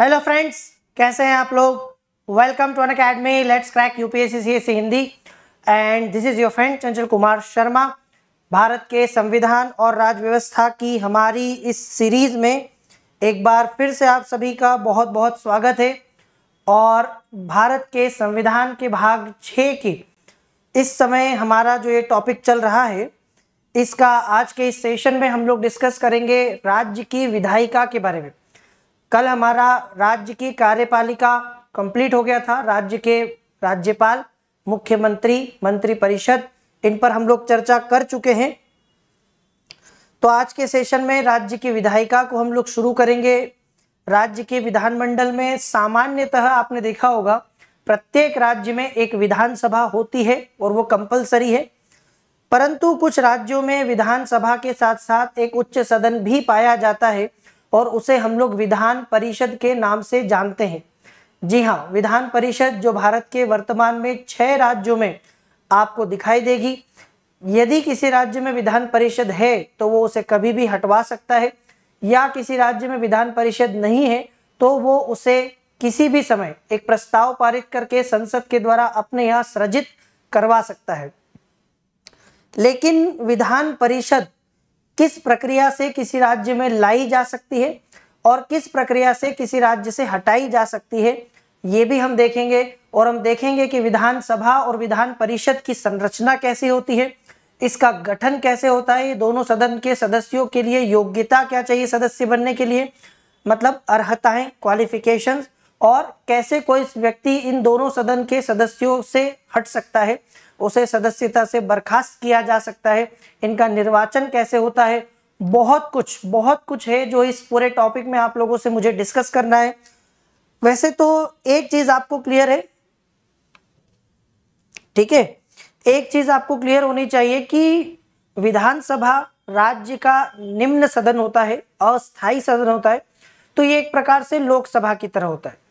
Hello friends, कैसे हैं आप लोग। Welcome to Unacademy, let's crack UPSC CSE Hindi and this is your friend Chanchal Kumar Sharma. Bharat के संविधान और राज्य व्यवस्था की हमारी इस सीरीज़ में एक बार फिर से आप सभी का बहुत बहुत स्वागत है। और भारत के संविधान के भाग 6 की इस समय हमारा जो ये टॉपिक चल रहा है, इसका आज के इस सेशन में हम लोग डिस्कस करेंगे राज्य की विधायिका के बारे में। कल हमारा राज्य की कार्यपालिका कंप्लीट हो गया था। राज्य के राज्यपाल, मुख्यमंत्री, मंत्रिपरिषद, इन पर हम लोग चर्चा कर चुके हैं। तो आज के सेशन में राज्य की विधायिका को हम लोग शुरू करेंगे। राज्य के विधानमंडल में सामान्यतः आपने देखा होगा प्रत्येक राज्य में एक विधानसभा होती है और वो कंपलसरी है, परंतु कुछ राज्यों में विधानसभा के साथ साथ एक उच्च सदन भी पाया जाता है और उसे हम लोग विधान परिषद के नाम से जानते हैं। जी हाँ, विधान परिषद जो भारत के वर्तमान में 6 राज्यों में आपको दिखाई देगी। यदि किसी राज्य में विधान परिषद है तो वो उसे कभी भी हटवा सकता है, या किसी राज्य में विधान परिषद नहीं है तो वो उसे किसी भी समय एक प्रस्ताव पारित करके संसद के द्वारा अपने यहाँ सृजित करवा सकता है। लेकिन विधान परिषद किस प्रक्रिया से किसी राज्य में लाई जा सकती है और किस प्रक्रिया से किसी राज्य से हटाई जा सकती है, ये भी हम देखेंगे। और हम देखेंगे कि विधानसभा और विधान परिषद की संरचना कैसी होती है, इसका गठन कैसे होता है, दोनों सदन के सदस्यों के लिए योग्यता क्या चाहिए सदस्य बनने के लिए, मतलब अर्हताएं, क्वालिफिकेशंस, और कैसे कोई व्यक्ति इन दोनों सदन के सदस्यों से हट सकता है, उसे सदस्यता से बर्खास्त किया जा सकता है, इनका निर्वाचन कैसे होता है। बहुत कुछ है जो इस पूरे टॉपिक में आप लोगों से मुझे डिस्कस करना है। वैसे तो एक चीज आपको क्लियर है, ठीक है, एक चीज आपको क्लियर होनी चाहिए कि विधानसभा राज्य का निम्न सदन होता है, अस्थायी सदन होता है, तो ये एक प्रकार से लोकसभा की तरह होता है।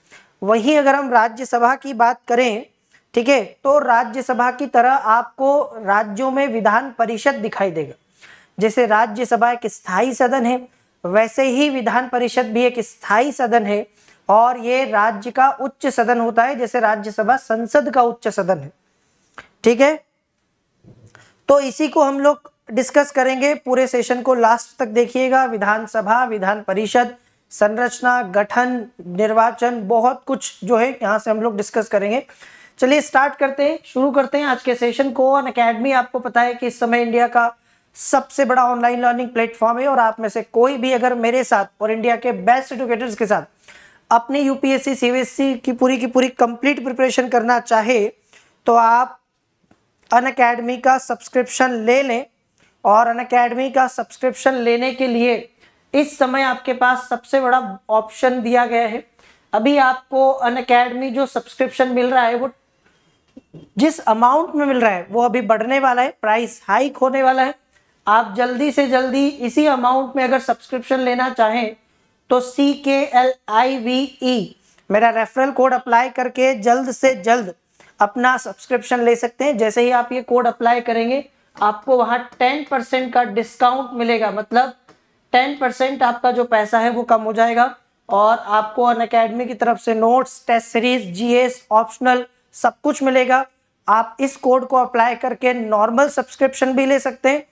वहीं अगर हम राज्यसभा की बात करें, ठीक है, तो राज्यसभा की तरह आपको राज्यों में विधान परिषद दिखाई देगा। जैसे राज्यसभा एक स्थायी सदन है, वैसे ही विधान परिषद भी एक स्थायी सदन है और ये राज्य का उच्च सदन होता है, जैसे राज्यसभा संसद का उच्च सदन है, ठीक है। तो इसी को हम लोग डिस्कस करेंगे। पूरे सेशन को लास्ट तक देखिएगा। विधानसभा, विधान परिषद, संरचना, गठन, निर्वाचन, बहुत कुछ जो है यहाँ से हम लोग डिस्कस करेंगे। चलिए स्टार्ट करते हैं, शुरू करते हैं आज के सेशन को। अनअकैडमी आपको पता है कि इस समय इंडिया का सबसे बड़ा ऑनलाइन लर्निंग प्लेटफॉर्म है और आप में से कोई भी अगर मेरे साथ और इंडिया के बेस्ट एजुकेटर्स के साथ अपनी यूपीएससी सीएसई की पूरी कंप्लीट प्रिपरेशन करना चाहे तो आप अनअकैडमी का सब्सक्रिप्शन ले लें। और अनअकैडमी का सब्सक्रिप्शन लेने के लिए इस समय आपके पास सबसे बड़ा ऑप्शन दिया गया है। अभी आपको अनअकैडमी जो सब्सक्रिप्शन मिल रहा है वो जिस अमाउंट में मिल रहा है वो अभी बढ़ने वाला है, प्राइस हाइक होने वाला है। आप जल्दी से जल्दी इसी अमाउंट में अगर सब्सक्रिप्शन लेना चाहें तो CKLIVE मेरा रेफरल कोड अप्लाई करके जल्द से जल्द अपना सब्सक्रिप्शन ले सकते हैं। जैसे ही आप ये कोड अप्लाई करेंगे आपको वहाँ 10% का डिस्काउंट मिलेगा, मतलब 10% आपका जो पैसा है वो कम हो जाएगा और आपको अनअकैडमी की तरफ से notes, test series, GS, optional सब कुछ मिलेगा। आप इस कोड को अप्लाई करके नॉर्मल सब्सक्रिप्शन भी ले सकते हैं,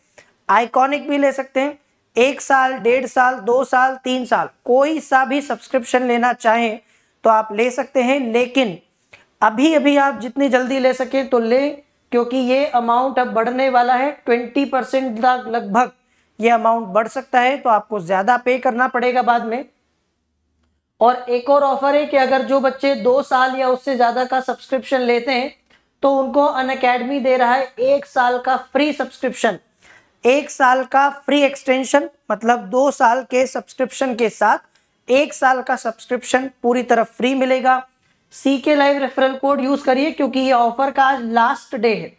आइकॉनिक भी ले सकते हैं। 1 साल, 1.5 साल, 2 साल, 3 साल, कोई सा भी सब्सक्रिप्शन लेना चाहें तो आप ले सकते हैं। लेकिन अभी अभी आप जितनी जल्दी ले सकें तो लें, क्योंकि ये अमाउंट अब बढ़ने वाला है। 20% तक लगभग ये अमाउंट बढ़ सकता है, तो आपको ज़्यादा पे करना पड़ेगा बाद में। और एक और ऑफर है कि अगर जो बच्चे 2 साल या उससे ज़्यादा का सब्सक्रिप्शन लेते हैं तो उनको अनअकैडमी दे रहा है 1 साल का फ्री सब्सक्रिप्शन, 1 साल का फ्री एक्सटेंशन, मतलब 2 साल के सब्सक्रिप्शन के साथ 1 साल का सब्सक्रिप्शन पूरी तरह फ्री मिलेगा। CK Live referral code use करिए, क्योंकि ये ऑफर का आज लास्ट डे है।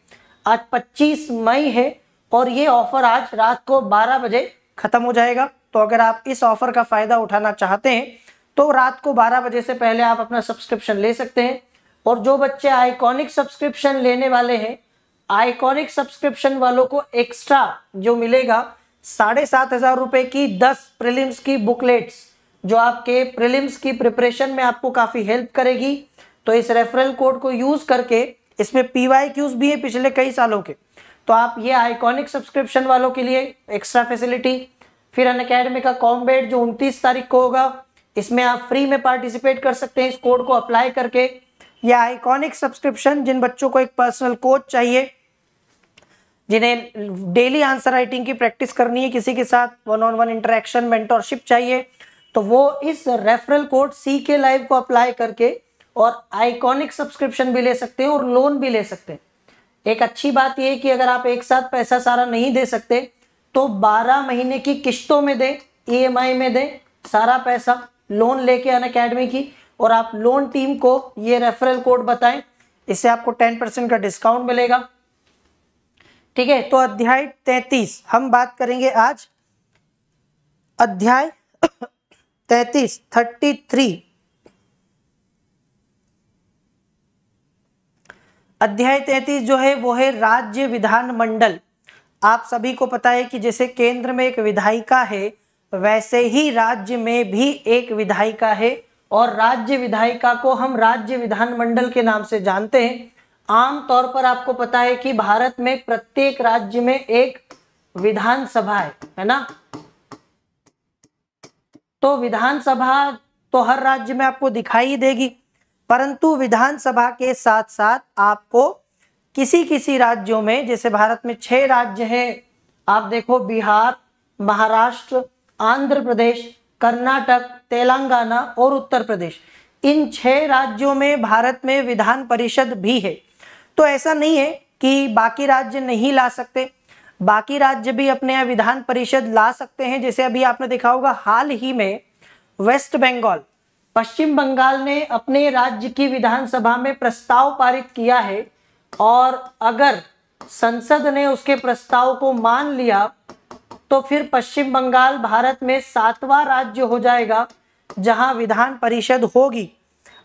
आज 25 मई है और ये ऑफर आज रात को 12 बजे ख़त्म हो जाएगा। तो अगर आप इस ऑफर का फ़ायदा उठाना चाहते हैं तो रात को 12 बजे से पहले आप अपना सब्सक्रिप्शन ले सकते हैं। और जो बच्चे आइकॉनिक सब्सक्रिप्शन लेने वाले हैं, आइकॉनिक सब्सक्रिप्शन वालों को एक्स्ट्रा जो मिलेगा 7,500 रुपये की 10 प्रीलिम्स की बुकलेट्स, जो आपके प्रीलिम्स की प्रिपरेशन में आपको काफ़ी हेल्प करेगी। तो इस रेफरल कोड को यूज़ करके, इसमें PYQs भी है पिछले कई सालों के, तो आप ये आइकॉनिक सब्सक्रिप्शन वालों के लिए एक्स्ट्रा फैसिलिटी। फिर अनअकैडमी का कॉम्बैट जो 29 तारीख को होगा, इसमें आप फ्री में पार्टिसिपेट कर सकते हैं इस कोड को अप्लाई करके। या आइकॉनिक सब्सक्रिप्शन, जिन बच्चों को एक पर्सनल कोच चाहिए, जिन्हें डेली आंसर राइटिंग की प्रैक्टिस करनी है, किसी के साथ वन-ऑन-वन इंटरेक्शन मेंटोरशिप चाहिए, तो वो इस रेफरल कोड CK लाइव को अप्लाई करके और आइकॉनिक सब्सक्रिप्शन भी ले सकते हैं और लोन भी ले सकते हैं। एक अच्छी बात यह है कि अगर आप एक साथ पैसा सारा नहीं दे सकते तो 12 महीने की किश्तों में दें, EMI में दें सारा पैसा लोन लेके अनअकैडमी की, और आप लोन टीम को ये रेफरल कोड बताएं, इससे आपको 10% का डिस्काउंट मिलेगा। ठीक है, तो अध्याय 33 हम बात करेंगे आज। अध्याय 33 अध्याय 33 जो है वो है राज्य विधानमंडल। आप सभी को पता है कि जैसे केंद्र में एक विधायिका है, वैसे ही राज्य में भी एक विधायिका है, और राज्य विधायिका को हम राज्य विधानमंडल के नाम से जानते हैं। आमतौर पर आपको पता है कि भारत में प्रत्येक राज्य में एक विधानसभा है ना। तो विधानसभा तो हर राज्य में आपको दिखाई देगी, परंतु विधानसभा के साथ साथ आपको किसी किसी राज्यों में, जैसे भारत में 6 राज्य हैं, आप देखो बिहार, महाराष्ट्र, आंध्र प्रदेश, कर्नाटक, तेलंगाना और उत्तर प्रदेश, इन 6 राज्यों में भारत में विधान परिषद भी है। तो ऐसा नहीं है कि बाकी राज्य नहीं ला सकते, बाकी राज्य भी अपने यहाँ विधान परिषद ला सकते हैं। जैसे अभी आपने देखा होगा हाल ही में वेस्ट बंगाल, पश्चिम बंगाल ने अपने राज्य की विधानसभा में प्रस्ताव पारित किया है, और अगर संसद ने उसके प्रस्ताव को मान लिया तो फिर पश्चिम बंगाल भारत में 7वां राज्य हो जाएगा जहां विधान परिषद होगी।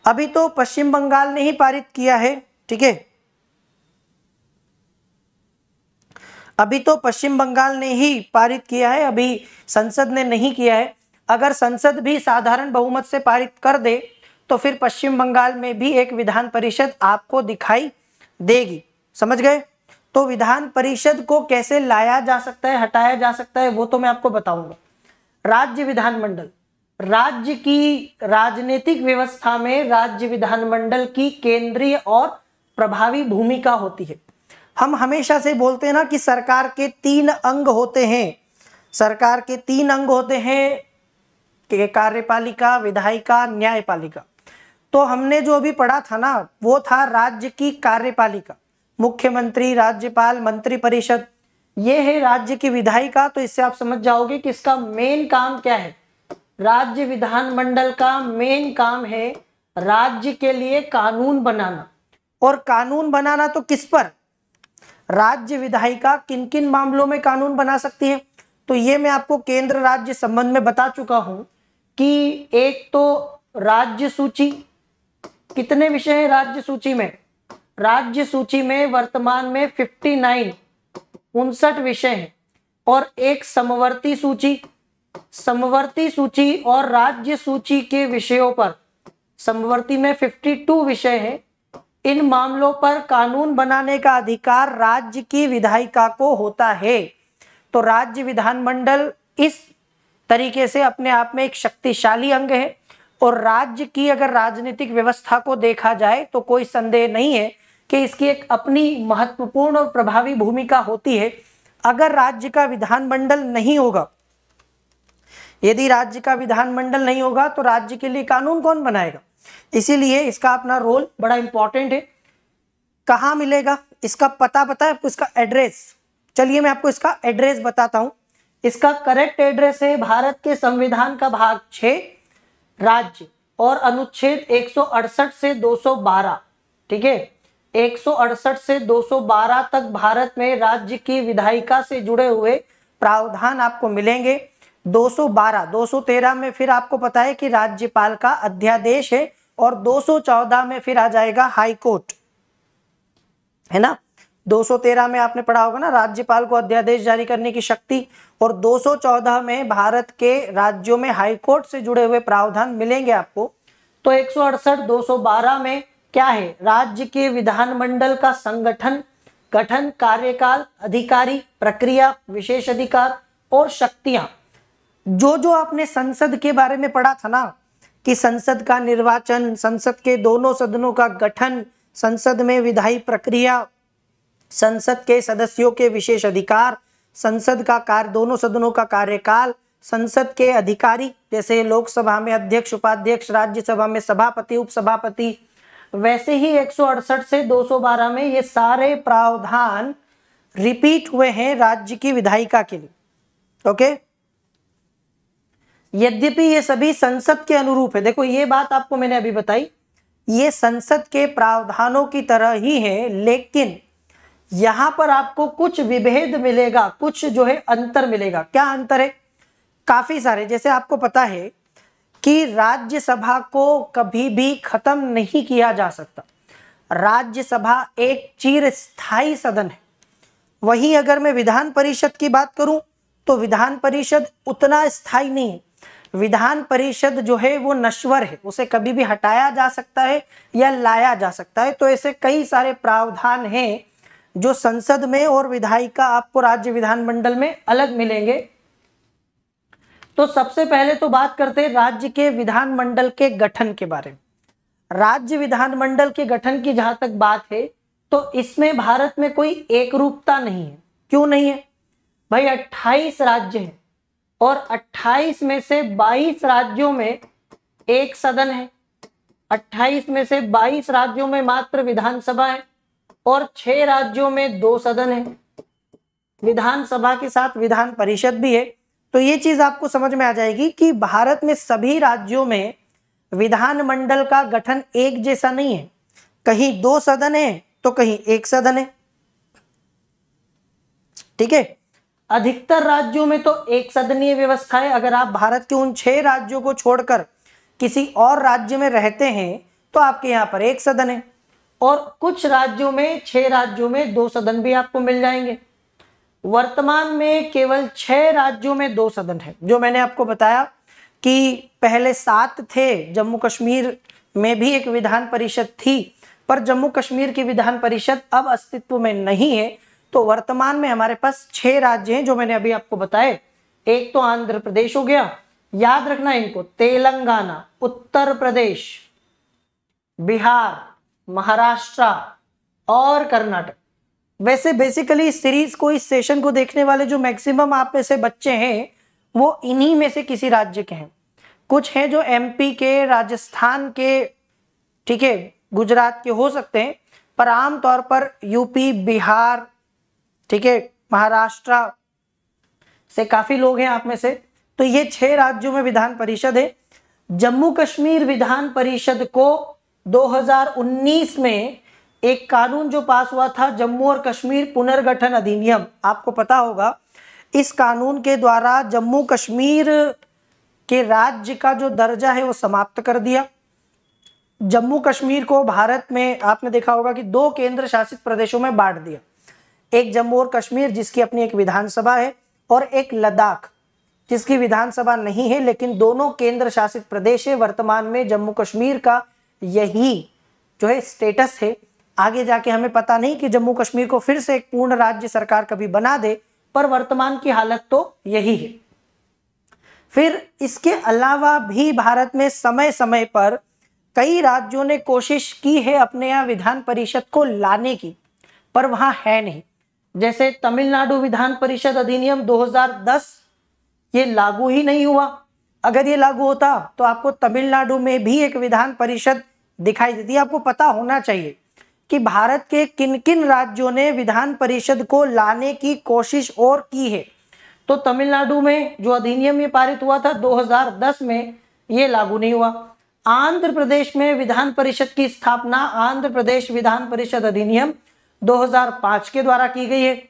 अभी तो पश्चिम बंगाल ने ही पारित किया है, ठीक है, अभी तो पश्चिम बंगाल ने ही पारित किया है, अभी संसद ने नहीं किया है। अगर संसद भी साधारण बहुमत से पारित कर दे तो फिर पश्चिम बंगाल में भी एक विधान परिषद आपको दिखाई देगी। समझ गए? तो विधान परिषद को कैसे लाया जा सकता है, हटाया जा सकता है, वो तो मैं आपको बताऊंगा। राज्य विधानमंडल, राज्य की राजनीतिक व्यवस्था में राज्य विधानमंडल की केंद्रीय और प्रभावी भूमिका होती है। हम हमेशा से बोलते हैं ना कि सरकार के 3 अंग होते हैं, सरकार के 3 अंग होते हैं, कार्यपालिका, विधायिका, न्यायपालिका। तो हमने जो अभी पढ़ा था ना, वो था राज्य की कार्यपालिका, मुख्यमंत्री, राज्यपाल, मंत्रिपरिषद, ये है राज्य की विधायिका। तो इससे आप समझ जाओगे कि इसका मेन काम क्या है। राज्य विधानमंडल का मेन काम है राज्य के लिए कानून बनाना, और कानून बनाना तो किस पर, राज्य विधायिका किन किन मामलों में कानून बना सकती है। तो ये मैं आपको केंद्र राज्य संबंध में बता चुका हूं कि एक तो राज्य सूची, कितने विषय हैं राज्य सूची में, राज्य सूची में वर्तमान में 59 विषय हैं, और एक समवर्ती सूची, समवर्ती सूची और राज्य सूची के विषयों पर, समवर्ती में 52 विषय हैं। इन मामलों पर कानून बनाने का अधिकार राज्य की विधायिका को होता है। तो राज्य विधानमंडल इस तरीके से अपने आप में एक शक्तिशाली अंग है, और राज्य की अगर राजनीतिक व्यवस्था को देखा जाए तो कोई संदेह नहीं है कि इसकी एक अपनी महत्वपूर्ण और प्रभावी भूमिका होती है। अगर राज्य का विधानमंडल नहीं होगा, यदि राज्य का विधानमंडल नहीं होगा तो राज्य के लिए कानून कौन बनाएगा, इसीलिए इसका अपना रोल बड़ा इंपॉर्टेंट है। कहाँ मिलेगा, इसका पता पता है आपको, इसका एड्रेस। चलिए मैं आपको इसका एड्रेस बताता हूँ। इसका करेक्ट एड्रेस है भारत के संविधान का भाग 6 राज्य और अनुच्छेद 168 से 212। ठीक है, 168 से 212 तक भारत में राज्य की विधायिका से जुड़े हुए प्रावधान आपको मिलेंगे। 213 में फिर आपको पता है कि राज्यपाल का अध्यादेश है, और 214 में फिर आ जाएगा हाई कोर्ट, है ना। 213 में आपने पढ़ा होगा ना, राज्यपाल को अध्यादेश जारी करने की शक्ति, और 214 में भारत के राज्यों में हाईकोर्ट से जुड़े हुए प्रावधान मिलेंगे आपको। तो 168 212 में क्या है, राज्य के विधानमंडल का संगठन, गठन, कार्यकाल, अधिकारी, प्रक्रिया, विशेष अधिकार और शक्तियां। जो आपने संसद के बारे में पढ़ा था ना कि संसद का निर्वाचन, संसद के दोनों सदनों का गठन, संसद में विधायी प्रक्रिया, संसद के सदस्यों के विशेष अधिकार, संसद का कार्य, दोनों सदनों का कार्यकाल, संसद के अधिकारी जैसे लोकसभा में अध्यक्ष, उपाध्यक्ष, राज्यसभा में सभापति, उपसभापति, वैसे ही 168 से 212 में ये सारे प्रावधान रिपीट हुए हैं राज्य की विधायिका के लिए। ओके, यद्यपि ये सभी संसद के अनुरूप है, देखो ये बात आपको मैंने अभी बताई, ये संसद के प्रावधानों की तरह ही है, लेकिन यहां पर आपको कुछ विभेद मिलेगा, कुछ जो है अंतर मिलेगा। क्या अंतर है, काफी सारे। जैसे आपको पता है कि राज्यसभा को कभी भी खत्म नहीं किया जा सकता, राज्यसभा एक चिरस्थायी सदन है। वहीं अगर मैं विधान परिषद की बात करूं तो विधान परिषद उतना स्थायी नहीं है, विधान परिषद जो है वो नश्वर है, उसे कभी भी हटाया जा सकता है या लाया जा सकता है। तो ऐसे कई सारे प्रावधान हैं जो संसद में और विधायिका आपको राज्य विधानमंडल में अलग मिलेंगे। तो सबसे पहले तो बात करते हैं राज्य के विधानमंडल के गठन के बारे में। राज्य विधानमंडल के गठन की जहां तक बात है तो इसमें भारत में कोई एकरूपता नहीं है। क्यों नहीं है भाई, 28 राज्य हैं और 28 में से 22 राज्यों में एक सदन है, 28 में से 22 राज्यों में मात्र विधानसभा है और 6 राज्यों में 2 सदन है, विधानसभा के साथ विधान परिषद भी है। तो ये चीज आपको समझ में आ जाएगी कि भारत में सभी राज्यों में विधानमंडल का गठन एक जैसा नहीं है, कहीं 2 सदन है तो कहीं 1 सदन है, ठीक है। अधिकतर राज्यों में तो एक सदनीय व्यवस्था है। अगर आप भारत के उन 6 राज्यों को छोड़कर किसी और राज्य में रहते हैं तो आपके यहाँ पर एक सदन है, और कुछ राज्यों में 6 राज्यों में 2 सदन भी आपको मिल जाएंगे। वर्तमान में केवल 6 राज्यों में 2 सदन है। जो मैंने आपको बताया कि पहले 7 थे, जम्मू कश्मीर में भी एक विधान परिषद थी, पर जम्मू कश्मीर की विधान परिषद अब अस्तित्व में नहीं है। तो वर्तमान में हमारे पास 6 राज्य हैं जो मैंने अभी आपको बताए। एक तो आंध्र प्रदेश हो गया, याद रखना इनको, तेलंगाना, उत्तर प्रदेश, बिहार, महाराष्ट्र और कर्नाटक। वैसे बेसिकली इस सीरीज को, इस सेशन को देखने वाले जो मैक्सिमम आप में से बच्चे हैं वो इन्हीं में से किसी राज्य के हैं। कुछ हैं जो एमपी के, राजस्थान के, ठीक है, गुजरात के हो सकते हैं, पर आमतौर पर यूपी, बिहार, ठीक है, महाराष्ट्र से काफी लोग हैं आप में से। तो ये 6 राज्यों में विधान परिषद है। जम्मू कश्मीर विधान परिषद को 2019 में एक कानून जो पास हुआ था, जम्मू और कश्मीर पुनर्गठन अधिनियम, आपको पता होगा, इस कानून के द्वारा जम्मू कश्मीर के राज्य का जो दर्जा है वो समाप्त कर दिया। जम्मू कश्मीर को भारत में आपने देखा होगा कि 2 केंद्र शासित प्रदेशों में बांट दिया, एक जम्मू और कश्मीर जिसकी अपनी एक विधानसभा है और एक लद्दाख जिसकी विधानसभा नहीं है, लेकिन दोनों केंद्र शासित प्रदेश है। वर्तमान में जम्मू कश्मीर का यही जो है स्टेटस है। आगे जाके हमें पता नहीं कि जम्मू कश्मीर को फिर से एक पूर्ण राज्य सरकार कभी बना दे, पर वर्तमान की हालत तो यही है। फिर इसके अलावा भी भारत में समय समय पर कई राज्यों ने कोशिश की है अपने यहाँ विधान परिषद को लाने की, पर वहां है नहीं। जैसे तमिलनाडु विधान परिषद अधिनियम 2010, ये लागू ही नहीं हुआ। अगर ये लागू होता तो आपको तमिलनाडु में भी एक विधान परिषद दिखाई देती। आपको पता होना चाहिए कि भारत के किन किन राज्यों ने विधान परिषद को लाने की कोशिश और की है। तो तमिलनाडु में जो अधिनियम ये पारित हुआ था 2010 में, ये लागू नहीं हुआ। आंध्र प्रदेश में विधान परिषद की स्थापना आंध्र प्रदेश विधान परिषद अधिनियम 2005 के द्वारा की गई है।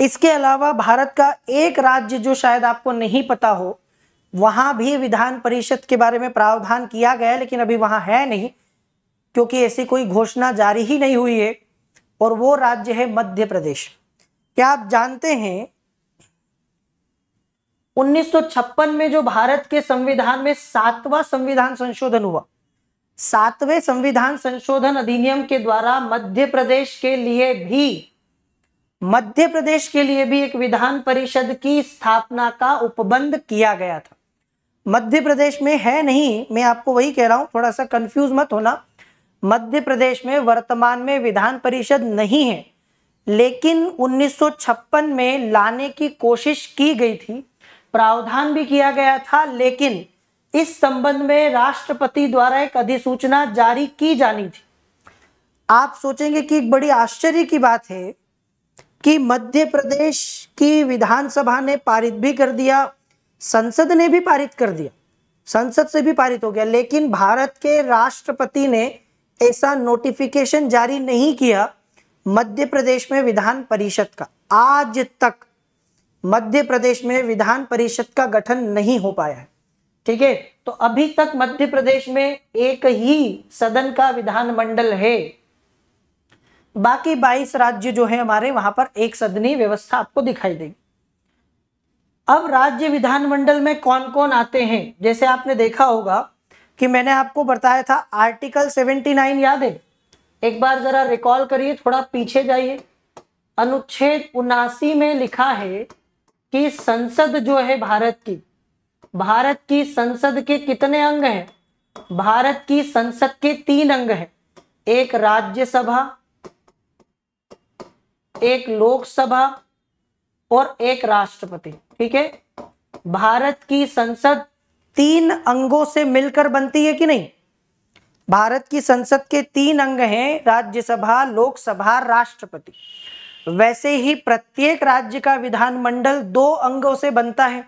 इसके अलावा भारत का एक राज्य जो शायद आपको नहीं पता हो, वहां भी विधान परिषद के बारे में प्रावधान किया गया, लेकिन अभी वहां है नहीं क्योंकि ऐसी कोई घोषणा जारी ही नहीं हुई है। और वो राज्य है मध्य प्रदेश। क्या आप जानते हैं 1956 में जो भारत के संविधान में सातवां संविधान संशोधन हुआ, सातवें संविधान संशोधन अधिनियम के द्वारा मध्य प्रदेश के लिए भी एक विधान परिषद की स्थापना का उपबंध किया गया था। मध्य प्रदेश में है नहीं, मैं आपको वही कह रहा हूं, थोड़ा सा कंफ्यूज मत होना। मध्य प्रदेश में वर्तमान में विधान परिषद नहीं है, लेकिन 1956 में लाने की कोशिश की गई थी, प्रावधान भी किया गया था, लेकिन इस संबंध में राष्ट्रपति द्वारा एक अधिसूचना जारी की जानी थी। आप सोचेंगे कि एक बड़ी आश्चर्य की बात है कि मध्य प्रदेश की विधानसभा ने पारित भी कर दिया, संसद ने भी पारित कर दिया, संसद से भी पारित हो गया, लेकिन भारत के राष्ट्रपति ने ऐसा नोटिफिकेशन जारी नहीं किया मध्य प्रदेश में विधान परिषद का। आज तक मध्य प्रदेश में विधान परिषद का गठन नहीं हो पाया है। ठीक है, तो अभी तक मध्य प्रदेश में एक ही सदन का विधानमंडल है, बाकी 22 राज्य जो है हमारे वहां पर एक सदनीय व्यवस्था आपको दिखाई देगी। अब राज्य विधानमंडल में कौन कौन आते हैं, जैसे आपने देखा होगा कि मैंने आपको बताया था आर्टिकल 79 याद है, एक बार जरा रिकॉल करिए, थोड़ा पीछे जाइए। अनुच्छेद 79 में लिखा है कि संसद जो है भारत की संसद के कितने अंग हैं? भारत की संसद के 3 अंग हैं, एक राज्यसभा, एक लोकसभा और एक राष्ट्रपति। ठीक है, भारत की संसद 3 अंगों से मिलकर बनती है कि नहीं? भारत की संसद के 3 अंग हैं, राज्यसभा, लोकसभा, राष्ट्रपति। वैसे ही प्रत्येक राज्य का विधानमंडल 2 अंगों से बनता है,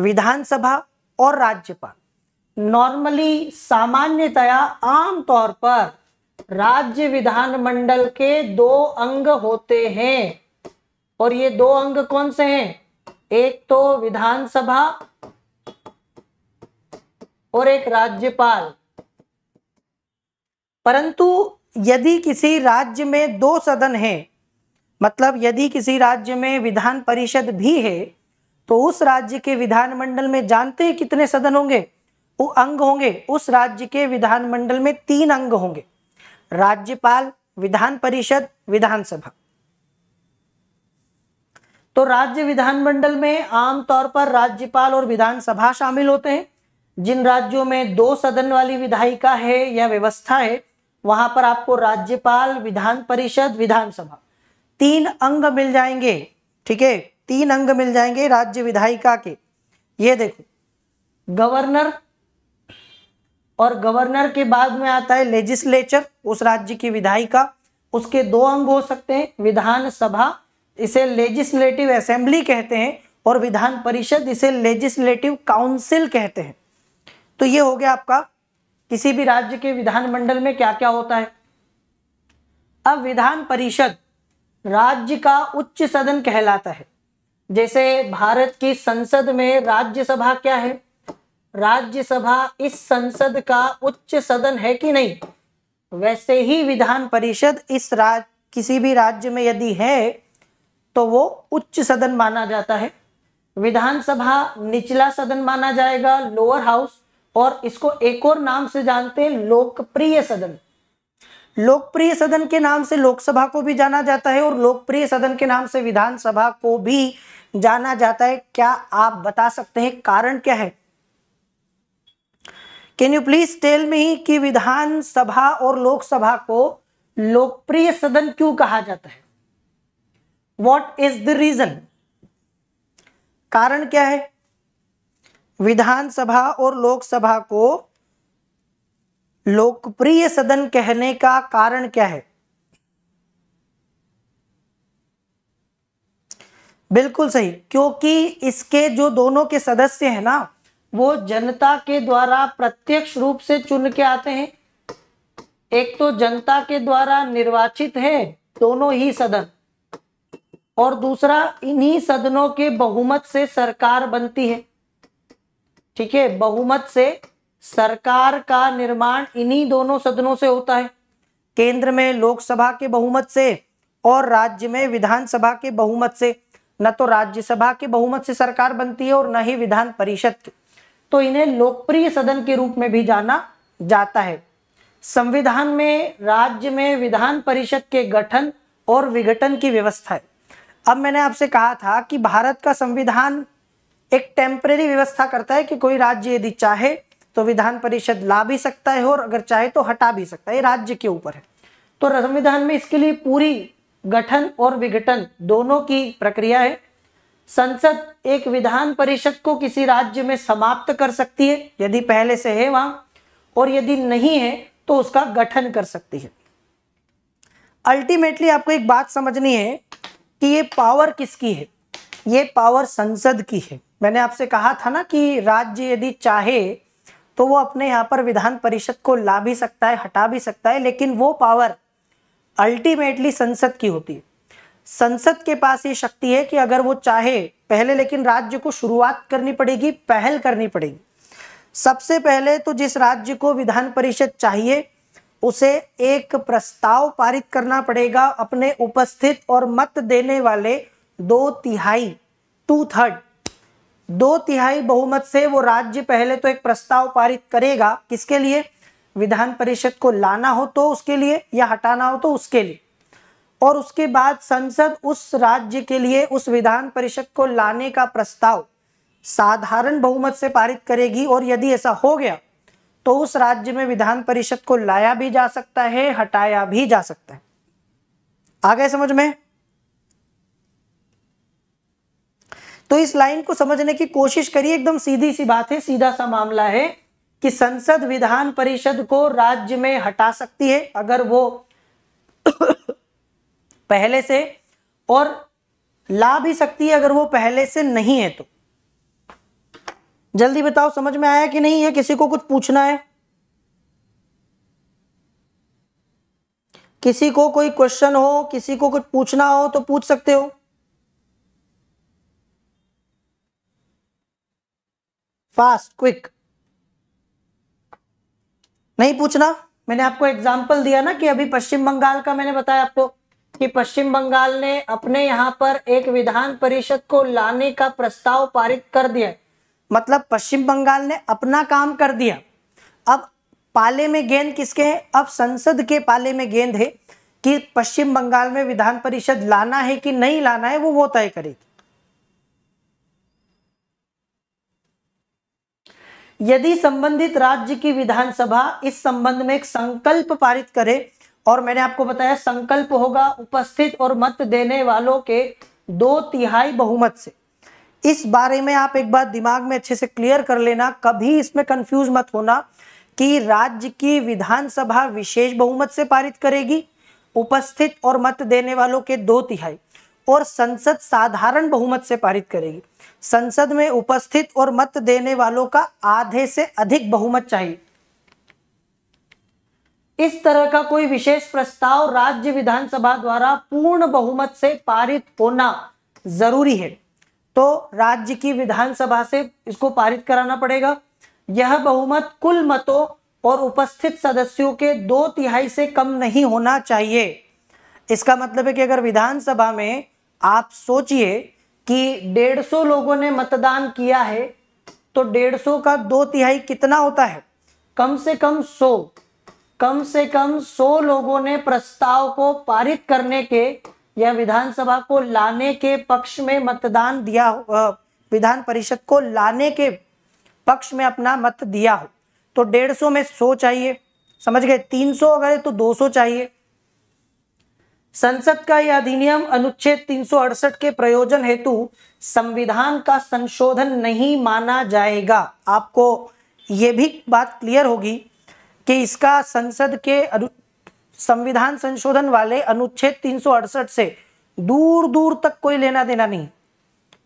विधानसभा और राज्यपाल। नॉर्मली सामान्यतया आमतौर पर राज्य विधानमंडल के 2 अंग होते हैं, और ये 2 अंग कौन से हैं? एक तो विधानसभा और एक राज्यपाल। परंतु यदि किसी राज्य में 2 सदन हैं, मतलब यदि किसी राज्य में विधान परिषद भी है, तो उस राज्य के विधानमंडल में जानते हैं कितने सदन होंगे, वो अंग होंगे? उस राज्य के विधानमंडल में 3 अंग होंगे, राज्यपाल, विधान परिषद, विधानसभा। तो राज्य विधानमंडल में आमतौर पर राज्यपाल और विधानसभा शामिल होते हैं। जिन राज्यों में 2 सदन वाली विधायिका है या व्यवस्था है, वहां पर आपको राज्यपाल, विधान परिषद, विधानसभा, 3 अंग मिल जाएंगे। ठीक है, 3 अंग मिल जाएंगे राज्य विधायिका के। ये देखो, गवर्नर, और गवर्नर के बाद में आता है लेजिस्लेचर, उस राज्य की विधायिका, उसके 2 अंग हो सकते हैं, विधानसभा, इसे लेजिस्लेटिव असेंबली कहते हैं, और विधान परिषद, इसे लेजिस्लेटिव काउंसिल कहते हैं। तो ये हो गया आपका किसी भी राज्य के विधानमंडल में क्या क्या होता है। अब विधान परिषद राज्य का उच्च सदन कहलाता है। जैसे भारत की संसद में राज्यसभा क्या है? राज्यसभा इस संसद का उच्च सदन है कि नहीं? वैसे ही विधान परिषद इस किसी भी राज्य में यदि है तो वो उच्च सदन माना जाता है। विधानसभा निचला सदन माना जाएगा, लोअर हाउस, और इसको एक और नाम से जानते हैं, लोकप्रिय सदन। लोकप्रिय सदन के नाम से लोकसभा को भी जाना जाता है, और लोकप्रिय सदन के नाम से विधानसभा को भी जाना जाता है। क्या आप बता सकते हैं कारण क्या है? Can you please tell me कि विधानसभा और लोकसभा को लोकप्रिय सदन क्यों कहा जाता है? What is the reason? कारण क्या है विधानसभा और लोकसभा को लोकप्रिय सदन कहने का? कारण क्या है? बिल्कुल सही, क्योंकि इसके जो दोनों के सदस्य हैं ना, वो जनता के द्वारा प्रत्यक्ष रूप से चुन के आते हैं। एक तो जनता के द्वारा निर्वाचित है दोनों ही सदन, और दूसरा इन्हीं सदनों के बहुमत से सरकार बनती है। ठीक है, बहुमत से सरकार का निर्माण इन्हीं दोनों सदनों से होता है। केंद्र में लोकसभा के बहुमत से और राज्य में विधानसभा के बहुमत से, न तो राज्यसभा के बहुमत से सरकार बनती है और न ही विधान परिषद की, तो इन्हें लोकप्रिय सदन के रूप में भी जाना जाता है। संविधान में राज्य में विधान परिषद के गठन और विघटन की व्यवस्था है। अब मैंने आपसे कहा था कि भारत का संविधान एक टेम्परेरी व्यवस्था करता है कि कोई राज्य यदि चाहे तो विधान परिषद ला भी सकता है और अगर चाहे तो हटा भी सकता है, ये राज्य के ऊपर है। तो संविधान में इसके लिए पूरी गठन और विघटन दोनों की प्रक्रिया है। संसद एक विधान परिषद को किसी राज्य में समाप्त कर सकती है यदि पहले से है वहां, और यदि नहीं है तो उसका गठन कर सकती है। अल्टीमेटली आपको एक बात समझनी है कि ये पावर किसकी है, ये पावर संसद की है। मैंने आपसे कहा था ना कि राज्य यदि चाहे तो वो अपने यहाँ पर विधान परिषद को ला भी सकता है, हटा भी सकता है, लेकिन वो पावर अल्टीमेटली संसद की होती है। संसद के पास ये शक्ति है कि अगर वो चाहे पहले, लेकिन राज्य को शुरुआत करनी पड़ेगी, पहल करनी पड़ेगी। सबसे पहले तो जिस राज्य को विधान परिषद चाहिए उसे एक प्रस्ताव पारित करना पड़ेगा अपने उपस्थित और मत देने वाले 2/3 बहुमत से। वो राज्य पहले तो एक प्रस्ताव पारित करेगा, किसके लिए, विधान परिषद को लाना हो तो उसके लिए या हटाना हो तो उसके लिए, और उसके बाद संसद उस राज्य के लिए उस विधान परिषद को लाने का प्रस्ताव साधारण बहुमत से पारित करेगी, और यदि ऐसा हो गया तो उस राज्य में विधान परिषद को लाया भी जा सकता है, हटाया भी जा सकता है। आ गए समझ में? तो इस लाइन को समझने की कोशिश करिए, एकदम सीधी सी बात है, सीधा सा मामला है कि संसद विधान परिषद को राज्य में हटा सकती है अगर वो पहले से, और ला भी सकती है अगर वो पहले से नहीं है। तो जल्दी बताओ समझ में आया कि नहीं, है किसी को कुछ पूछना है, किसी को कोई क्वेश्चन हो, किसी को कुछ पूछना हो तो पूछ सकते हो। फास्ट क्विक, नहीं पूछना। मैंने आपको एग्जाम्पल दिया ना कि अभी पश्चिम बंगाल का मैंने बताया आपको कि पश्चिम बंगाल ने अपने यहाँ पर एक विधान परिषद को लाने का प्रस्ताव पारित कर दिया, मतलब पश्चिम बंगाल ने अपना काम कर दिया। अब पाले में गेंद किसके है, अब संसद के पाले में गेंद है कि पश्चिम बंगाल में विधान परिषद लाना है कि नहीं लाना है, वो तय करेगी। यदि संबंधित राज्य की विधानसभा इस संबंध में एक संकल्प पारित करे, और मैंने आपको बताया संकल्प होगा उपस्थित और मत देने वालों के 2/3 बहुमत से। इस बारे में आप एक बार दिमाग में अच्छे से क्लियर कर लेना, कभी इसमें कंफ्यूज मत होना कि राज्य की विधानसभा विशेष बहुमत से पारित करेगी उपस्थित और मत देने वालों के 2/3, और संसद साधारण बहुमत से पारित करेगी। संसद में उपस्थित और मत देने वालों का आधे से अधिक बहुमत चाहिए। इस तरह का कोई विशेष प्रस्ताव राज्य विधानसभा द्वारा पूर्ण बहुमत से पारित होना जरूरी है, तो राज्य की विधानसभा से इसको पारित कराना पड़ेगा। यह बहुमत कुल मतों और उपस्थित सदस्यों के 2/3 से कम नहीं होना चाहिए। इसका मतलब है कि अगर विधानसभा में आप सोचिए कि 150 लोगों ने मतदान किया है तो 150 का 2/3 कितना होता है, कम से कम 100 लोगों ने प्रस्ताव को पारित करने के या विधानसभा को लाने के पक्ष में मतदान दिया हो, विधान परिषद को लाने के पक्ष में अपना मत दिया हो। तो 150 में 100 चाहिए, समझ गए। 300 अगर है तो 200 चाहिए। संसद का यह अधिनियम अनुच्छेद 368 के प्रयोजन हेतु संविधान का संशोधन नहीं माना जाएगा। आपको ये भी बात क्लियर होगी कि इसका संसद के संविधान संशोधन वाले अनुच्छेद 368 से दूर दूर तक कोई लेना देना नहीं,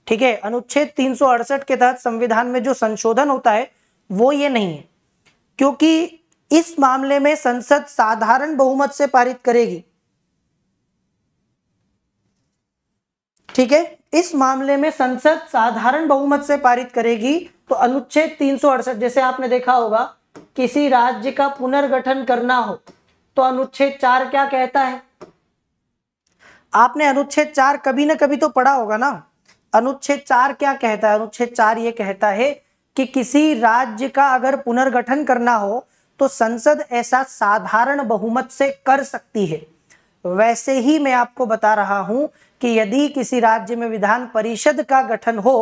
ठीक है। अनुच्छेद 368 के तहत संविधान में जो संशोधन होता है वो ये नहीं है, क्योंकि इस मामले में संसद साधारण बहुमत से पारित करेगी, ठीक है। इस मामले में संसद साधारण बहुमत से पारित करेगी। तो अनुच्छेद 368, जैसे आपने देखा होगा किसी राज्य का पुनर्गठन करना हो तो अनुच्छेद 4 क्या कहता है, आपने अनुच्छेद 4 कभी ना कभी तो पढ़ा होगा ना। अनुच्छेद 4 क्या कहता है? अनुच्छेद 4 ये कहता है कि किसी राज्य का अगर पुनर्गठन करना हो तो संसद ऐसा साधारण बहुमत से कर सकती है। वैसे ही मैं आपको बता रहा हूं कि यदि किसी राज्य में विधान परिषद का गठन हो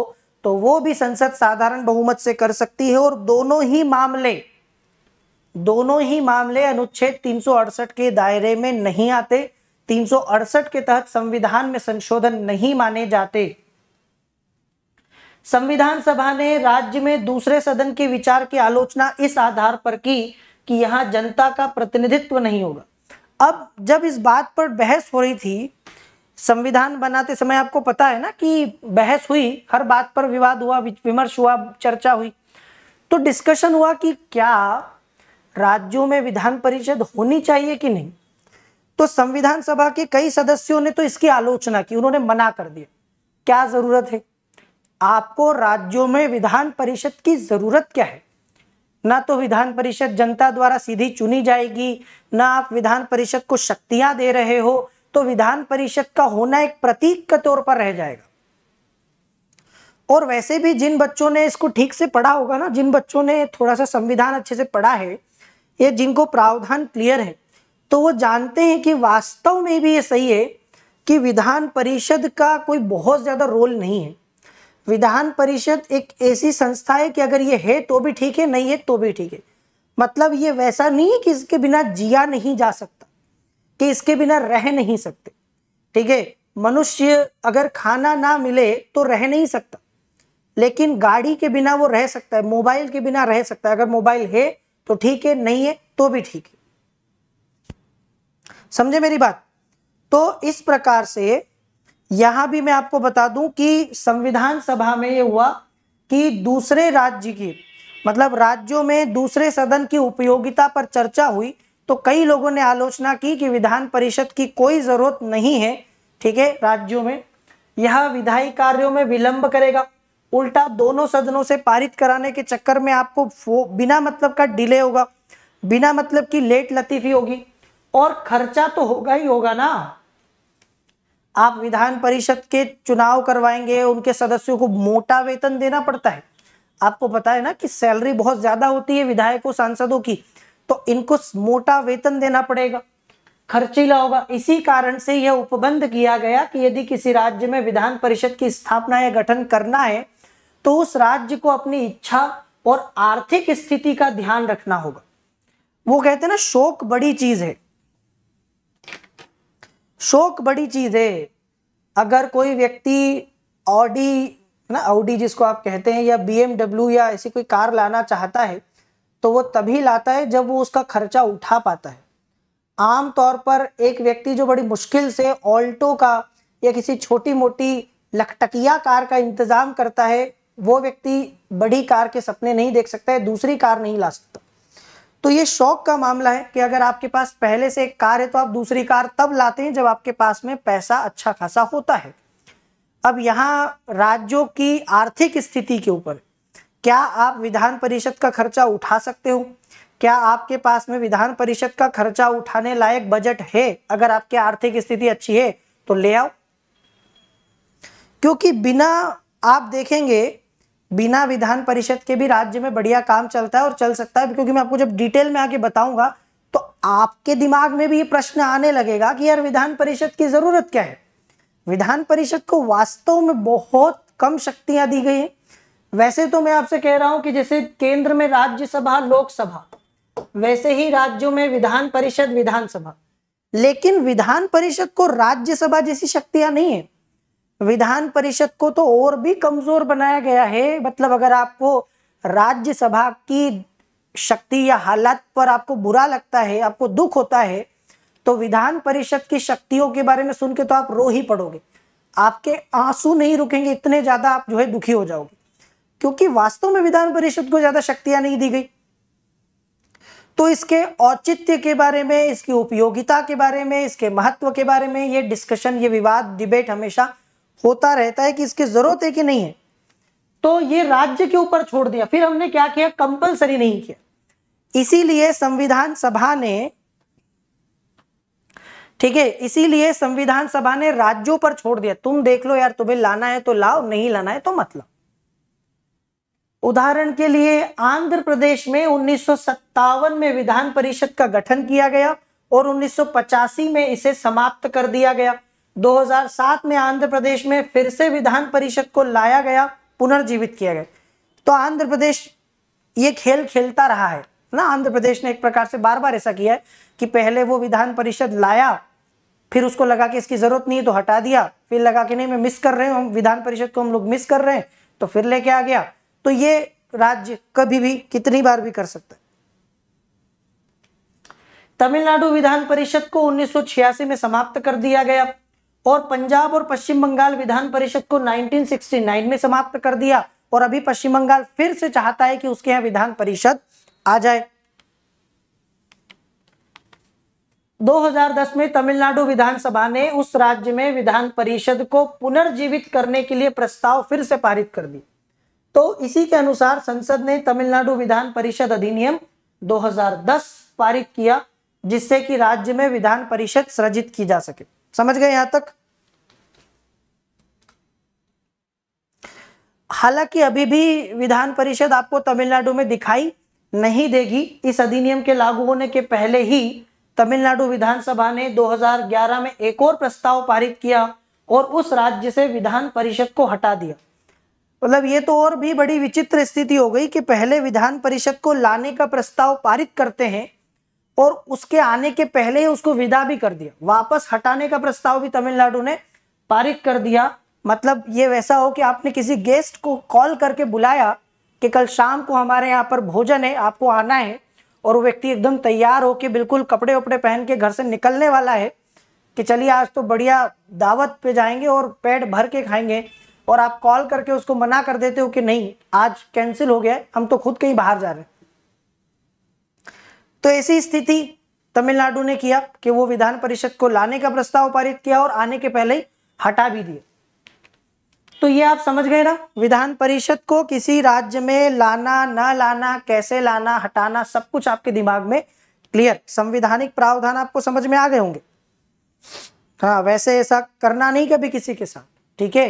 तो वो भी संसद साधारण बहुमत से कर सकती है, और दोनों ही मामले अनुच्छेद 368 के दायरे में नहीं आते। 368 के तहत संविधान में संशोधन नहीं माने जाते। संविधान सभा ने राज्य में दूसरे सदन के विचार की आलोचना इस आधार पर की कि यहाँ जनता का प्रतिनिधित्व नहीं होगा। अब जब इस बात पर बहस हो रही थी, संविधान बनाते समय आपको पता है ना कि बहस हुई, हर बात पर विवाद हुआ, विमर्श हुआ, चर्चा हुई, तो डिस्कशन हुआ कि क्या राज्यों में विधान परिषद होनी चाहिए कि नहीं। तो संविधान सभा के कई सदस्यों ने तो इसकी आलोचना की, उन्होंने मना कर दिया। क्या जरूरत है आपको राज्यों में विधान परिषद की? जरूरत क्या है? ना तो विधान परिषद जनता द्वारा सीधी चुनी जाएगी, ना आप विधान परिषद को शक्तियां दे रहे हो, तो विधान परिषद का होना एक प्रतीक के तौर पर रह जाएगा। और वैसे भी जिन बच्चों ने इसको ठीक से पढ़ा होगा ना, जिन बच्चों ने थोड़ा सा संविधान अच्छे से पढ़ा है, ये जिनको प्रावधान क्लियर है, तो वो जानते हैं कि वास्तव में भी ये सही है कि विधान परिषद का कोई बहुत ज़्यादा रोल नहीं है। विधान परिषद एक ऐसी संस्था है कि अगर ये है तो भी ठीक है, नहीं है तो भी ठीक है। मतलब ये वैसा नहीं है कि इसके बिना जिया नहीं जा सकता, कि इसके बिना रह नहीं सकते। ठीक है, मनुष्य अगर खाना ना मिले तो रह नहीं सकता, लेकिन गाड़ी के बिना वो रह सकता है, मोबाइल के बिना रह सकता है। अगर मोबाइल है तो ठीक है, नहीं है तो भी ठीक है। समझे मेरी बात? तो इस प्रकार से यहां भी मैं आपको बता दूं कि संविधान सभा में ये हुआ कि दूसरे राज्य की, मतलब राज्यों में दूसरे सदन की उपयोगिता पर चर्चा हुई, तो कई लोगों ने आलोचना की कि विधान परिषद की कोई जरूरत नहीं है। ठीक है, राज्यों में यह विधायी कार्यों में विलंब करेगा, उल्टा दोनों सदनों से पारित कराने के चक्कर में आपको बिना मतलब का डिले होगा, बिना मतलब की लेट लतीफी होगी, और खर्चा तो होगा ही होगा ना। आप विधान परिषद के चुनाव करवाएंगे, उनके सदस्यों को मोटा वेतन देना पड़ता है। आपको पता है ना कि सैलरी बहुत ज्यादा होती है विधायकों सांसदों की, तो इनको मोटा वेतन देना पड़ेगा, खर्चीला होगा। इसी कारण से यह उपबंध किया गया कि यदि किसी राज्य में विधान परिषद की स्थापना या गठन करना है तो उस राज्य को अपनी इच्छा और आर्थिक स्थिति का ध्यान रखना होगा। वो कहते हैं ना, शौक बड़ी चीज है, शौक बड़ी चीज है। अगर कोई व्यक्ति ऑडी जिसको आप कहते हैं, या BMW या ऐसी कोई कार लाना चाहता है, तो वो तभी लाता है जब वो उसका खर्चा उठा पाता है। आम तौर पर एक व्यक्ति जो बड़ी मुश्किल से ऑल्टो का या किसी छोटी मोटी लखटकिया कार का इंतजाम करता है, वो व्यक्ति बड़ी कार के सपने नहीं देख सकता है, दूसरी कार नहीं ला सकता। तो ये शौक का मामला है कि अगर आपके पास पहले से एक कार है तो आप दूसरी कार तब लाते हैं जब आपके पास में पैसा अच्छा खासा होता है। अब यहाँ राज्यों की आर्थिक स्थिति के ऊपर, क्या आप विधान परिषद का खर्चा उठा सकते हो? क्या आपके पास में विधान परिषद का खर्चा उठाने लायक बजट है? अगर आपकी आर्थिक स्थिति अच्छी है तो ले आओ, क्योंकि बिना आप देखेंगे बिना विधान परिषद के भी राज्य में बढ़िया काम चलता है और चल सकता है। क्योंकि मैं आपको जब डिटेल में आके बताऊंगा तो आपके दिमाग में भी ये प्रश्न आने लगेगा कि यार विधान परिषद की जरूरत क्या है। विधान परिषद को वास्तव में बहुत कम शक्तियां दी गई हैं। वैसे तो मैं आपसे कह रहा हूं कि जैसे केंद्र में राज्यसभा लोकसभा, वैसे ही राज्यों में विधान परिषद विधानसभा, लेकिन विधान परिषद को राज्यसभा जैसी शक्तियां नहीं है। विधान परिषद को तो और भी कमजोर बनाया गया है। मतलब अगर आपको राज्यसभा की शक्ति या हालात पर आपको बुरा लगता है, आपको दुख होता है, तो विधान परिषद की शक्तियों के बारे में सुन के तो आप रो ही पड़ोगे, आपके आंसू नहीं रुकेंगे, इतने ज्यादा आप जो है दुखी हो जाओगे, क्योंकि वास्तव में विधान परिषद को ज्यादा शक्तियां नहीं दी गई। तो इसके औचित्य के बारे में, इसकी उपयोगिता के बारे में, इसके महत्व के बारे में ये डिस्कशन, ये विवाद, डिबेट हमेशा होता रहता है कि इसकी जरूरत है कि नहीं है। तो ये राज्य के ऊपर छोड़ दिया। फिर हमने क्या किया? कंपलसरी नहीं किया। इसीलिए संविधान सभा ने ठीक है, इसीलिए संविधान सभा ने राज्यों पर छोड़ दिया, तुम देख लो यार, तुम्हें लाना है तो लाओ, नहीं लाना है तो मत लाओ। उदाहरण के लिए आंध्र प्रदेश में 1957 में विधान परिषद का गठन किया गया और 1985 में इसे समाप्त कर दिया गया। 2007 में आंध्र प्रदेश में फिर से विधान परिषद को लाया गया, पुनर्जीवित किया गया। तो आंध्र प्रदेश ये खेल खेलता रहा है ना, आंध्र प्रदेश ने एक प्रकार से बार बार ऐसा किया है कि पहले वो विधान परिषद लाया, फिर उसको लगा कि इसकी जरूरत नहीं है तो हटा दिया, फिर लगा कि नहीं मैं मिस कर रहे हूँ, विधान परिषद को हम लोग मिस कर रहे हैं तो फिर लेके आ गया। तो ये राज्य कभी भी कितनी बार भी कर सकता है। तमिलनाडु विधान परिषद को 1986 में समाप्त कर दिया गया और पंजाब और पश्चिम बंगाल विधान परिषद को 1969 में समाप्त कर दिया और अभी पश्चिम बंगाल फिर से चाहता है कि उसके यहाँ विधान परिषद आ जाए। 2010 में तमिलनाडु विधानसभा ने उस राज्य में विधान परिषद को पुनर्जीवित करने के लिए प्रस्ताव फिर से पारित कर दिया। तो इसी के अनुसार संसद ने तमिलनाडु विधान परिषद अधिनियम 2010 पारित किया, जिससे कि राज्य में विधान परिषद सृजित की जा सके। समझ गए यहां तक? हालांकि अभी भी विधान परिषद आपको तमिलनाडु में दिखाई नहीं देगी। इस अधिनियम के लागू होने के पहले ही तमिलनाडु विधानसभा ने 2011 में एक और प्रस्ताव पारित किया और उस राज्य से विधान परिषद को हटा दिया। मतलब ये तो और भी बड़ी विचित्र स्थिति हो गई कि पहले विधान परिषद को लाने का प्रस्ताव पारित करते हैं और उसके आने के पहले ही उसको विदा भी कर दिया, वापस हटाने का प्रस्ताव भी तमिलनाडु ने पारित कर दिया। मतलब ये वैसा हो कि आपने किसी गेस्ट को कॉल करके बुलाया कि कल शाम को हमारे यहाँ पर भोजन है, आपको आना है, और वो व्यक्ति एकदम तैयार हो के बिल्कुल कपड़े उपड़े पहन के घर से निकलने वाला है कि चलिए आज तो बढ़िया दावत पे जाएंगे और पेट भर के खाएंगे, और आप कॉल करके उसको मना कर देते हो कि नहीं आज कैंसिल हो गया है, हम तो खुद कहीं बाहर जा रहे हैं। तो ऐसी स्थिति तमिलनाडु ने किया कि वो विधान परिषद को लाने का प्रस्ताव पारित किया और आने के पहले ही हटा भी दिया। तो ये आप समझ गए ना, विधान परिषद को किसी राज्य में लाना, ना लाना, कैसे लाना, हटाना, सब कुछ आपके दिमाग में क्लियर, संवैधानिक प्रावधान आपको समझ में आ गए होंगे। हाँ, वैसे ऐसा करना नहीं कभी किसी के साथ, ठीक है,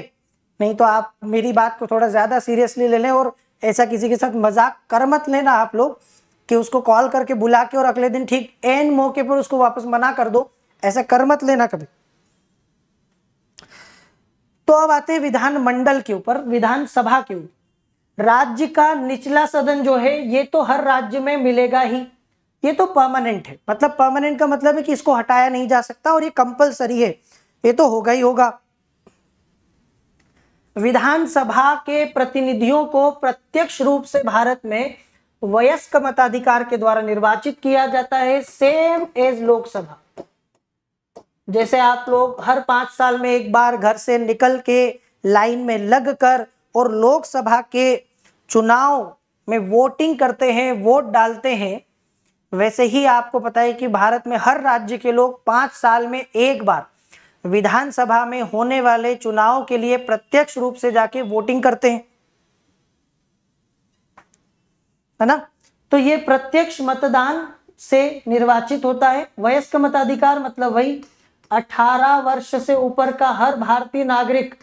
नहीं तो आप मेरी बात को थोड़ा ज्यादा सीरियसली ले लें और ऐसा किसी के साथ मजाक कर मत लेना आप लोग कि उसको कॉल करके बुला के और अगले दिन ठीक एन मौके पर उसको वापस मना कर दो, ऐसा कर मत लेना कभी। तो अब आते हैं विधानमंडल के ऊपर, विधानसभा के ऊपर। राज्य का निचला सदन जो है ये तो हर राज्य में मिलेगा ही, ये तो परमानेंट है। मतलब परमानेंट का मतलब है कि इसको हटाया नहीं जा सकता और ये कंपलसरी है, ये तो होगा ही होगा। विधानसभा के प्रतिनिधियों को प्रत्यक्ष रूप से भारत में वयस्क मताधिकार के द्वारा निर्वाचित किया जाता है, सेम एज लोकसभा। जैसे आप लोग हर 5 साल में एक बार घर से निकल के लाइन में लगकर और लोकसभा के चुनाव में वोटिंग करते हैं, वोट डालते हैं, वैसे ही आपको पता है कि भारत में हर राज्य के लोग 5 साल में एक बार विधानसभा में होने वाले चुनाव के लिए प्रत्यक्ष रूप से जाके वोटिंग करते हैं, है ना। तो ये प्रत्यक्ष मतदान से निर्वाचित होता है। वयस्क मताधिकार मतलब वही 18 वर्ष से ऊपर का हर भारतीय नागरिक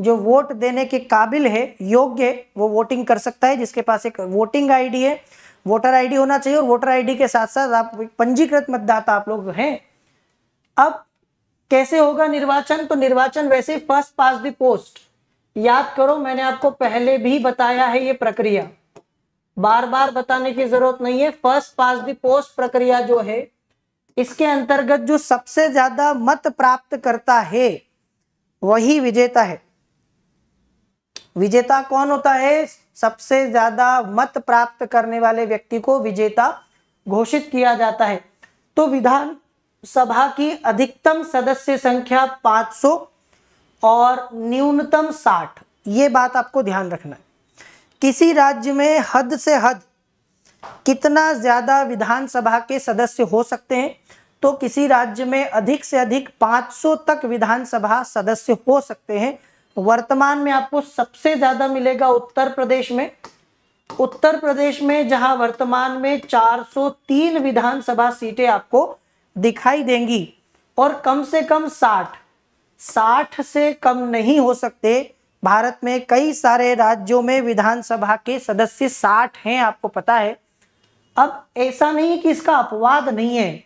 जो वोट देने के काबिल है, योग्य है, वो वोटिंग कर सकता है, जिसके पास एक वोटिंग आईडी है, वोटर आईडी होना चाहिए, और वोटर आईडी के साथ साथ आप पंजीकृत मतदाता आप लोग हैं। अब कैसे होगा निर्वाचन? तो निर्वाचन वैसे फर्स्ट पास द पोस्ट, याद करो मैंने आपको पहले भी बताया है, ये प्रक्रिया बार बार बताने की जरूरत नहीं है। फर्स्ट पास द पोस्ट प्रक्रिया जो है, इसके अंतर्गत जो सबसे ज्यादा मत प्राप्त करता है वही विजेता है। विजेता कौन होता है? सबसे ज्यादा मत प्राप्त करने वाले व्यक्ति को विजेता घोषित किया जाता है। तो विधान सभा की अधिकतम सदस्य संख्या 500 और न्यूनतम 60, ये बात आपको ध्यान रखना है। किसी राज्य में हद से हद कितना ज्यादा विधानसभा के सदस्य हो सकते हैं? तो किसी राज्य में अधिक से अधिक 500 तक विधानसभा सदस्य हो सकते हैं। वर्तमान में आपको सबसे ज्यादा मिलेगा उत्तर प्रदेश में। उत्तर प्रदेश में जहां वर्तमान में 403 विधानसभा सीटें आपको दिखाई देंगी, और कम से कम 60 से कम नहीं हो सकते। भारत में कई सारे राज्यों में विधानसभा के सदस्य 60 हैं, आपको पता है। अब ऐसा नहीं कि इसका अपवाद नहीं है,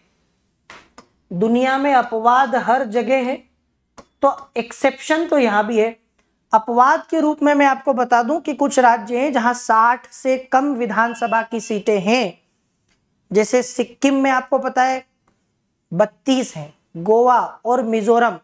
दुनिया में अपवाद हर जगह है, तो एक्सेप्शन तो यहाँ भी है। अपवाद के रूप में मैं आपको बता दूं कि कुछ राज्य हैं जहाँ 60 से कम विधानसभा की सीटें हैं, जैसे सिक्किम में आपको पता है 32 हैं, गोवा और मिजोरम।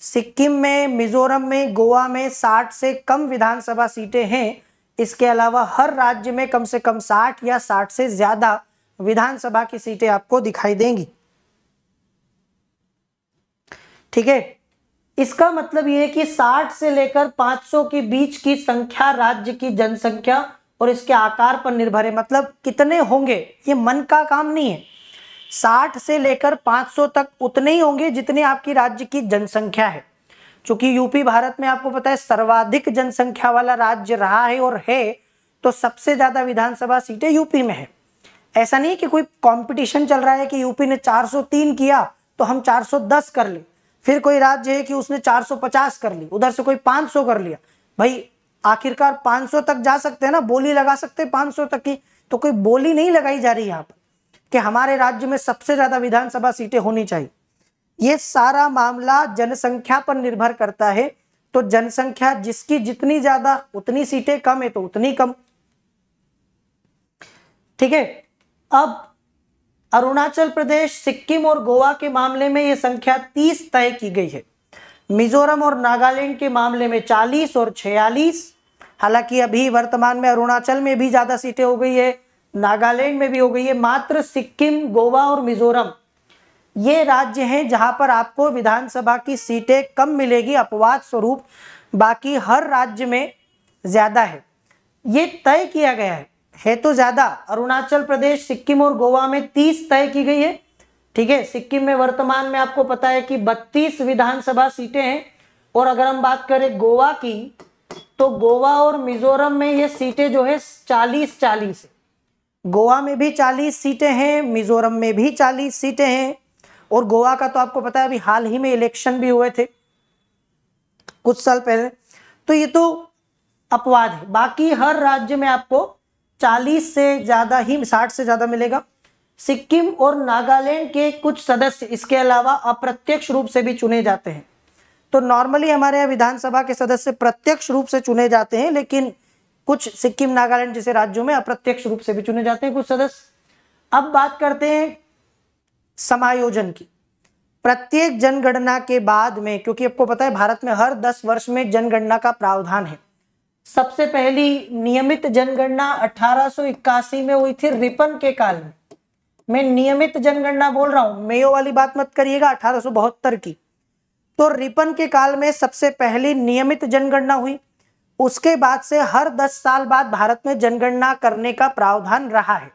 सिक्किम में, मिजोरम में, गोवा में 60 से कम विधानसभा सीटें हैं। इसके अलावा हर राज्य में कम से कम 60 या 60 से ज्यादा विधानसभा की सीटें आपको दिखाई देंगी। ठीक है, इसका मतलब यह है कि 60 से लेकर 500 के बीच की संख्या राज्य की जनसंख्या और इसके आकार पर निर्भर है। मतलब कितने होंगे ये मन का काम नहीं है, 60 से लेकर 500 तक उतने ही होंगे जितने आपकी राज्य की जनसंख्या है। चूंकि यूपी भारत में आपको पता है सर्वाधिक जनसंख्या वाला राज्य रहा है और है, तो सबसे ज्यादा विधानसभा सीटें यूपी में है। ऐसा नहीं कि कोई कंपटीशन चल रहा है कि यूपी ने 403 किया तो हम 410 कर ले, फिर कोई राज्य है कि उसने 450 कर ली, उधर से कोई 500 कर लिया। भाई आखिरकार 500 तक जा सकते हैं ना, बोली लगा सकते हैं 500 तक की, तो कोई बोली नहीं लगाई जा रही यहाँ पर कि हमारे राज्य में सबसे ज्यादा विधानसभा सीटें होनी चाहिए। ये सारा मामला जनसंख्या पर निर्भर करता है, तो जनसंख्या जिसकी जितनी ज्यादा उतनी सीटें कम है तो उतनी कम। ठीक है, अब अरुणाचल प्रदेश, सिक्किम और गोवा के मामले में ये संख्या 30 तय की गई है। मिजोरम और नागालैंड के मामले में 40 और 46, हालांकि अभी वर्तमान में अरुणाचल में भी ज्यादा सीटें हो गई है, नागालैंड में भी हो गई है। मात्र सिक्किम, गोवा और मिजोरम ये राज्य हैं जहां पर आपको विधानसभा की सीटें कम मिलेगी अपवाद स्वरूप, बाकी हर राज्य में ज्यादा है। ये तय किया गया है तो ज्यादा। अरुणाचल प्रदेश, सिक्किम और गोवा में 30 तय की गई है। ठीक है, सिक्किम में वर्तमान में आपको पता है कि 32 विधानसभा सीटें हैं, और अगर हम बात करें गोवा की तो गोवा और मिजोरम में ये सीटें जो है 40-40 है। गोवा में भी 40 सीटें हैं, मिजोरम में भी 40 सीटें हैं, और गोवा का तो आपको पता है अभी हाल ही में इलेक्शन भी हुए थे कुछ साल पहले, तो ये तो अपवाद है। बाकी हर राज्य में आपको 40 से ज़्यादा ही, 60 से ज़्यादा मिलेगा। सिक्किम और नागालैंड के कुछ सदस्य इसके अलावा अप्रत्यक्ष रूप से भी चुने जाते हैं। तो नॉर्मली हमारे यहाँ विधानसभा के सदस्य प्रत्यक्ष रूप से चुने जाते हैं, लेकिन कुछ सिक्किम, नागालैंड जैसे राज्यों में अप्रत्यक्ष रूप से भी चुने जाते हैं कुछ सदस्य। अब बात करते हैं समायोजन की। प्रत्येक जनगणना के बाद में, क्योंकि आपको पता है भारत में हर 10 वर्ष में जनगणना का प्रावधान है। सबसे पहली नियमित जनगणना 1881 में हुई थी, रिपन के काल में। मैं नियमित जनगणना बोल रहा हूं, मेयो वाली बात मत करिएगा, 1872 की। तो रिपन के काल में सबसे पहली नियमित जनगणना हुई। उसके बाद से हर 10 साल बाद भारत में जनगणना करने का प्रावधान रहा है।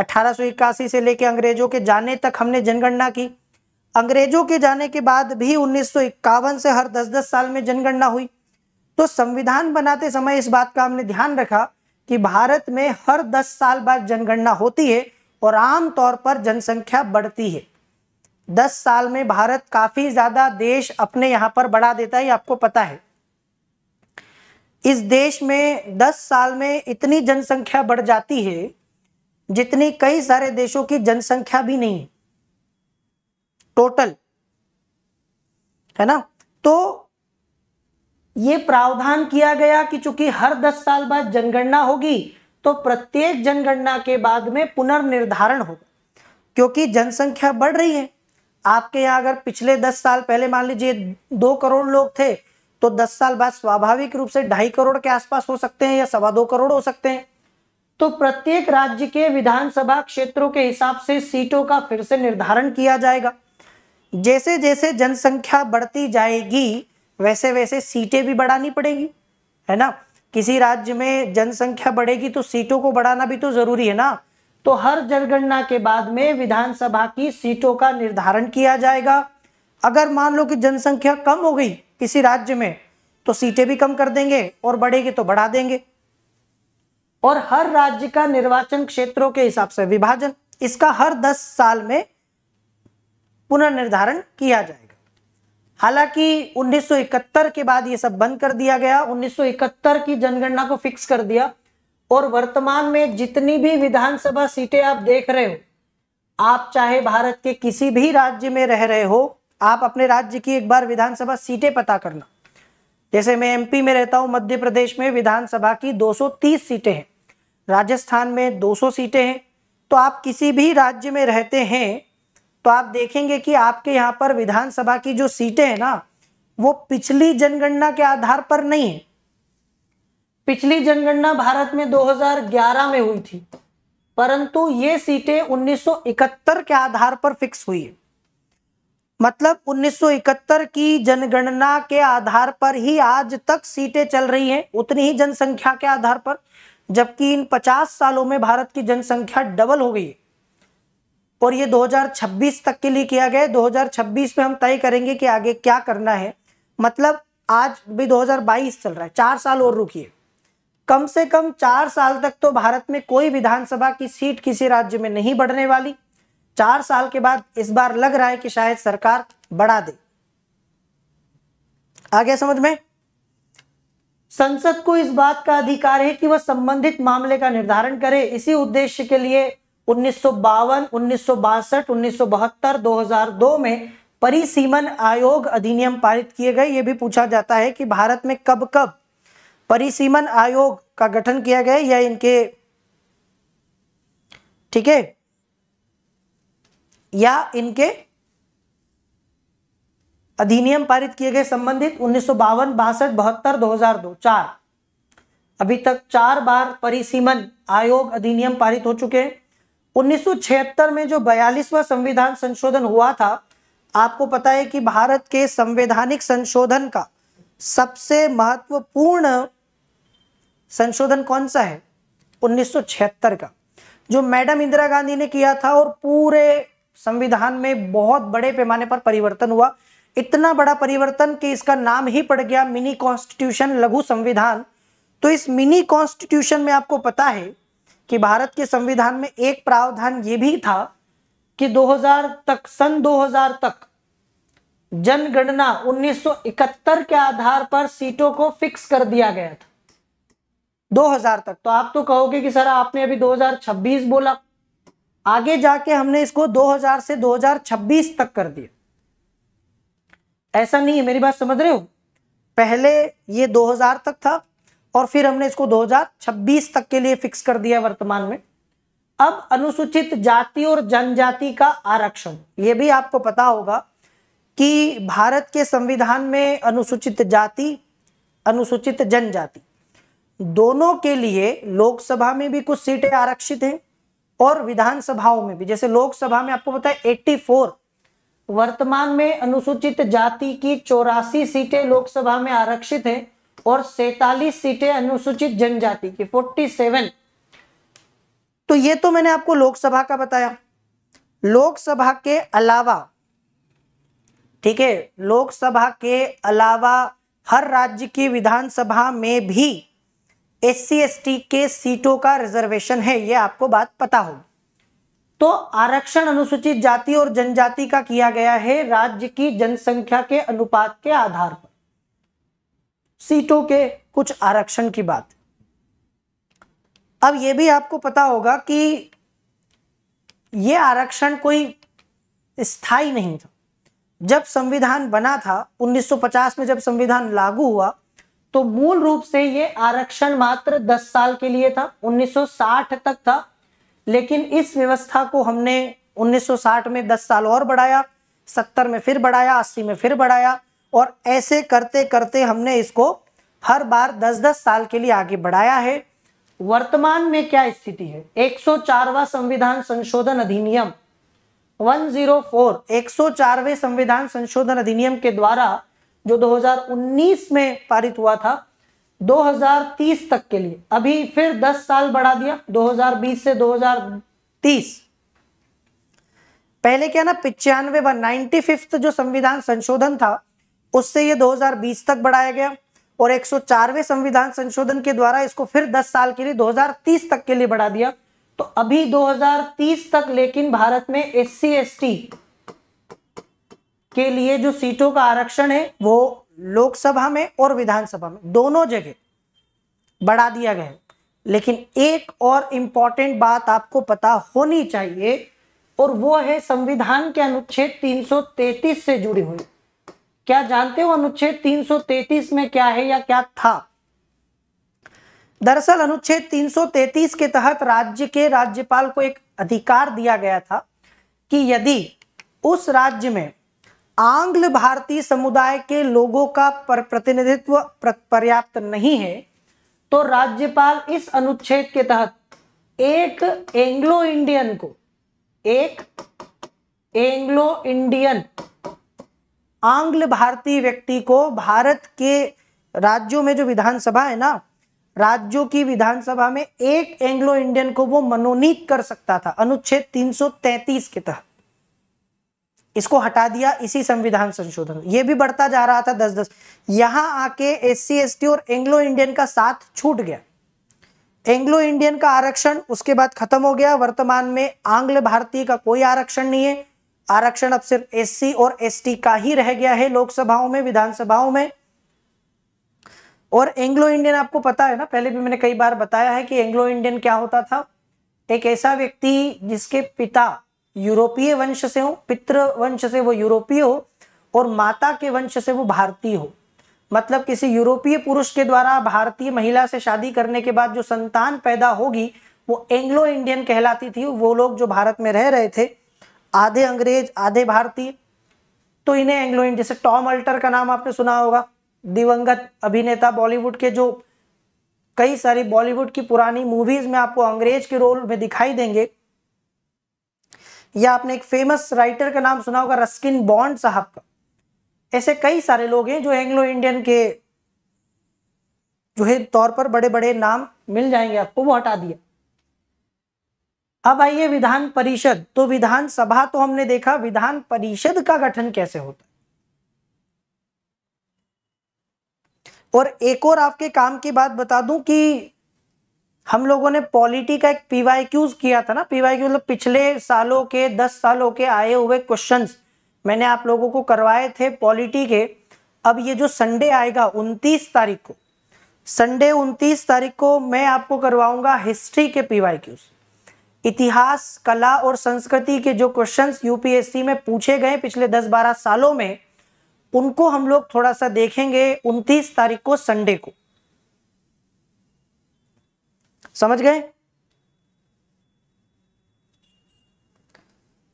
1881 से लेकर अंग्रेजों के जाने तक हमने जनगणना की। अंग्रेजों के जाने के बाद भी 1951 से हर 10-10 साल में जनगणना हुई। तो संविधान बनाते समय इस बात का हमने ध्यान रखा कि भारत में हर 10 साल बाद जनगणना होती है और आमतौर पर जनसंख्या बढ़ती है। 10 साल में भारत काफ़ी ज़्यादा देश अपने यहाँ पर बढ़ा देता है, आपको पता है। इस देश में 10 साल में इतनी जनसंख्या बढ़ जाती है जितनी कई सारे देशों की जनसंख्या भी नहीं है टोटल, है ना। तो ये प्रावधान किया गया कि चूंकि हर 10 साल बाद जनगणना होगी तो प्रत्येक जनगणना के बाद में पुनर्निर्धारण होगा, क्योंकि जनसंख्या बढ़ रही है। आपके यहाँ अगर पिछले 10 साल पहले मान लीजिए 2 करोड़ लोग थे, तो 10 साल बाद स्वाभाविक रूप से 2.5 करोड़ के आसपास हो सकते हैं या 2.25 करोड़ हो सकते हैं। तो प्रत्येक राज्य के विधानसभा क्षेत्रों के हिसाब से सीटों का फिर से निर्धारण किया जाएगा। जैसे जैसे जनसंख्या बढ़ती जाएगी वैसे वैसे सीटें भी बढ़ानी पड़ेगी, है ना। किसी राज्य में जनसंख्या बढ़ेगी तो सीटों को बढ़ाना भी तो जरूरी है ना। तो हर जनगणना के बाद में विधानसभा की सीटों का निर्धारण किया जाएगा। अगर मान लो कि जनसंख्या कम हो गई किसी राज्य में तो सीटें भी कम कर देंगे, और बढ़ेगी तो बढ़ा देंगे। और हर राज्य का निर्वाचन क्षेत्रों के हिसाब से विभाजन, इसका हर 10 साल में पुनर्निर्धारण किया जाएगा। हालांकि 1971 के बाद ये सब बंद कर दिया गया, 1971 की जनगणना को फिक्स कर दिया और वर्तमान में जितनी भी विधानसभा सीटें आप देख रहे हो, आप चाहे भारत के किसी भी राज्य में रह रहे हो, आप अपने राज्य की एक बार विधानसभा सीटें पता करना। जैसे मैं एमपी में रहता हूँ, मध्य प्रदेश में विधानसभा की 230 सीटें हैं, राजस्थान में 200 सीटें हैं। तो आप किसी भी राज्य में रहते हैं तो आप देखेंगे कि आपके यहाँ पर विधानसभा की जो सीटें हैं ना, वो पिछली जनगणना के आधार पर नहीं है। पिछली जनगणना भारत में 2011 में हुई थी, परंतु ये सीटें 1971 के आधार पर फिक्स हुई है। मतलब 1971 की जनगणना के आधार पर ही आज तक सीटें चल रही हैं, उतनी ही जनसंख्या के आधार पर, जबकि इन 50 सालों में भारत की जनसंख्या डबल हो गई है। और ये 2026 तक के लिए किया गया है। 2026 में हम तय करेंगे कि आगे क्या करना है। मतलब आज भी 2022 चल रहा है, 4 साल और रुकिए, कम से कम 4 साल तक तो भारत में कोई विधानसभा की सीट किसी राज्य में नहीं बढ़ने वाली। 4 साल के बाद इस बार लग रहा है कि शायद सरकार बढ़ा दे। आगे समझ में, संसद को इस बात का अधिकार है कि वह संबंधित मामले का निर्धारण करे। इसी उद्देश्य के लिए 1952, 1962, 1972, 2002 में परिसीमन आयोग अधिनियम पारित किए गए। ये भी पूछा जाता है कि भारत में कब कब परिसीमन आयोग का गठन किया गया या इनके, ठीक है, या इनके अधिनियम पारित किए गए संबंधित 1952, 62, 72, 2002, 4, अभी तक 4 बार परिसीमन आयोग अधिनियम पारित हो चुके हैं। 1976 में जो 42वां संविधान संशोधन हुआ था, आपको पता है कि भारत के संवैधानिक संशोधन का सबसे महत्वपूर्ण संशोधन कौन सा है? 1976 का, जो मैडम इंदिरा गांधी ने किया था और पूरे संविधान में बहुत बड़े पैमाने पर परिवर्तन हुआ। इतना बड़ा परिवर्तन कि इसका नाम ही पड़ गया मिनी कॉन्स्टिट्यूशन, लघु संविधान। तो इस मिनी कॉन्स्टिट्यूशन में आपको पता है कि भारत के संविधान में एक प्रावधान ये भी था कि 2000 तक जनगणना 1971 के आधार पर सीटों को फिक्स कर दिया गया था, 2000 तक। तो आप तो कहोगे कि सर आपने अभी 2026 बोला, आगे जाके हमने इसको 2000 से 2026 तक कर दिया। ऐसा नहीं है, मेरी बात समझ रहे हो? पहले ये 2000 तक था और फिर हमने इसको 2026 तक के लिए फिक्स कर दिया वर्तमान में। अब अनुसूचित जाति और जनजाति का आरक्षण, ये भी आपको पता होगा कि भारत के संविधान में अनुसूचित जाति, अनुसूचित जनजाति दोनों के लिए लोकसभा में भी कुछ सीटें आरक्षित हैं और विधानसभाओं में भी। जैसे लोकसभा में आपको पता है 84, वर्तमान में अनुसूचित जाति की 84 सीटें लोकसभा में आरक्षित हैं और 47 सीटें अनुसूचित जनजाति की, 47। तो ये तो मैंने आपको लोकसभा का बताया। लोकसभा के अलावा, ठीक है, लोकसभा के अलावा हर राज्य की विधानसभा में भी SC/ST के सीटों का रिजर्वेशन है, ये आपको बात पता हो। तो आरक्षण अनुसूचित जाति और जनजाति का किया गया है राज्य की जनसंख्या के अनुपात के आधार पर, सीटों के कुछ आरक्षण की बात। अब ये भी आपको पता होगा कि ये आरक्षण कोई स्थायी नहीं था। जब संविधान बना था 1950 में, जब संविधान लागू हुआ, तो मूल रूप से ये आरक्षण मात्र 10 साल के लिए था, 1960 तक था। लेकिन इस व्यवस्था को हमने 1960 में 10 साल और बढ़ाया, 70 में फिर बढ़ाया, 80 में फिर बढ़ाया, और ऐसे करते करते हमने इसको हर बार 10-10 साल के लिए आगे बढ़ाया है। वर्तमान में क्या स्थिति है? 104वां संविधान संशोधन अधिनियम 104, 104वें संविधान संशोधन अधिनियम के द्वारा जो 2019 में पारित हुआ था, 2030 तक के लिए अभी फिर 10 साल बढ़ा दिया, 2020 से 2030। पहले क्या ना, 95वां जो संविधान संशोधन था उससे ये 2020 तक बढ़ाया गया और 104वें संविधान संशोधन के द्वारा इसको फिर 10 साल के लिए 2030 तक के लिए बढ़ा दिया। तो अभी 2030 तक लेकिन भारत में SC/ST के लिए जो सीटों का आरक्षण है वो लोकसभा में और विधानसभा में दोनों जगह बढ़ा दिया गया है। लेकिन एक और इम्पॉर्टेंट बात आपको पता होनी चाहिए और वो है संविधान के अनुच्छेद 333 से जुड़ी हुई। क्या जानते हो अनुच्छेद 333 में क्या है या क्या था? दरअसल अनुच्छेद 333 के तहत राज्य के राज्यपाल को एक अधिकार दिया गया था कि यदि उस राज्य में आंग्ल भारतीय समुदाय के लोगों का प्रतिनिधित्व पर्याप्त नहीं है तो राज्यपाल इस अनुच्छेद के तहत एक एंग्लो इंडियन आंग्ल भारतीय व्यक्ति को भारत के राज्यों में जो विधानसभा है ना, राज्यों की विधानसभा में एक एंग्लो इंडियन को वो मनोनीत कर सकता था अनुच्छेद 333 के तहत। इसको हटा दिया इसी संविधान संशोधन। ये भी बढ़ता जा रहा था 10-10, यहां आके SC ST और एंग्लो इंडियन का साथ छूट गया। एंग्लो इंडियन का आरक्षण उसके बाद खत्म हो गया। वर्तमान में आंग्ल भारतीय का कोई आरक्षण नहीं है। आरक्षण अब सिर्फ SC और ST का ही रह गया है लोकसभाओं में, विधानसभाओं में। और एंग्लो इंडियन आपको पता है ना, पहले भी मैंने कई बार बताया है कि एंग्लो इंडियन क्या होता था। एक ऐसा व्यक्ति जिसके पिता यूरोपीय वंश से हो, पितृवंश से वो यूरोपीय हो और माता के वंश से वो भारतीय हो, मतलब किसी यूरोपीय पुरुष के द्वारा भारतीय महिला से शादी करने के बाद जो संतान पैदा होगी वो एंग्लो इंडियन कहलाती थी। वो लोग जो भारत में रह रहे थे आधे अंग्रेज आधे भारतीय, तो इन्हें एंग्लो इंडियन। जैसे टॉम अल्टर का नाम आपने सुना होगा, दिवंगत अभिनेता बॉलीवुड के, जो कई सारी बॉलीवुड की पुरानी मूवीज में आपको अंग्रेज के रोल में दिखाई देंगे। या आपने एक फेमस राइटर का नाम सुना होगा रस्किन बॉन्ड साहब का। ऐसे कई सारे लोग हैं जो एंग्लो इंडियन के जो है तौर पर बड़े बड़े नाम मिल जाएंगे आपको, वो हटा दिया। अब आइए विधान परिषद। तो विधानसभा तो हमने देखा, विधान परिषद का गठन कैसे होता है। और एक और आपके काम की बात बता दूं कि हम लोगों ने पॉलिटी का एक PYQs किया था ना। PYQ मतलब पिछले सालों के 10 सालों के आए हुए क्वेश्चंस मैंने आप लोगों को करवाए थे पॉलिटी के। अब ये जो संडे आएगा 29 तारीख को, संडे 29 तारीख को मैं आपको करवाऊंगा हिस्ट्री के PYQs, इतिहास कला और संस्कृति के जो क्वेश्चंस यूपीएससी में पूछे गए पिछले 10-12 सालों में, उनको हम लोग थोड़ा सा देखेंगे 29 तारीख को संडे को। समझ गए?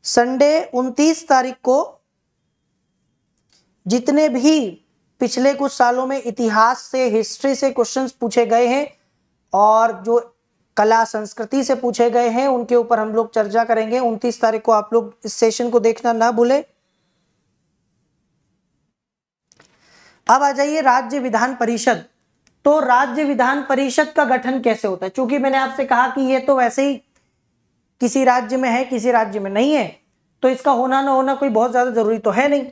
संडे 29 तारीख को जितने भी पिछले कुछ सालों में इतिहास से, हिस्ट्री से क्वेश्चंस पूछे गए हैं और जो कला संस्कृति से पूछे गए हैं उनके ऊपर हम लोग चर्चा करेंगे। 29 तारीख को आप लोग इस सेशन को देखना ना भूलें। अब आ जाइए राज्य विधान परिषद। तो राज्य विधान परिषद का गठन कैसे होता है? क्योंकि मैंने आपसे कहा कि ये तो वैसे ही किसी राज्य में है किसी राज्य में नहीं है, तो इसका होना ना होना कोई बहुत ज्यादा जरूरी तो है नहीं।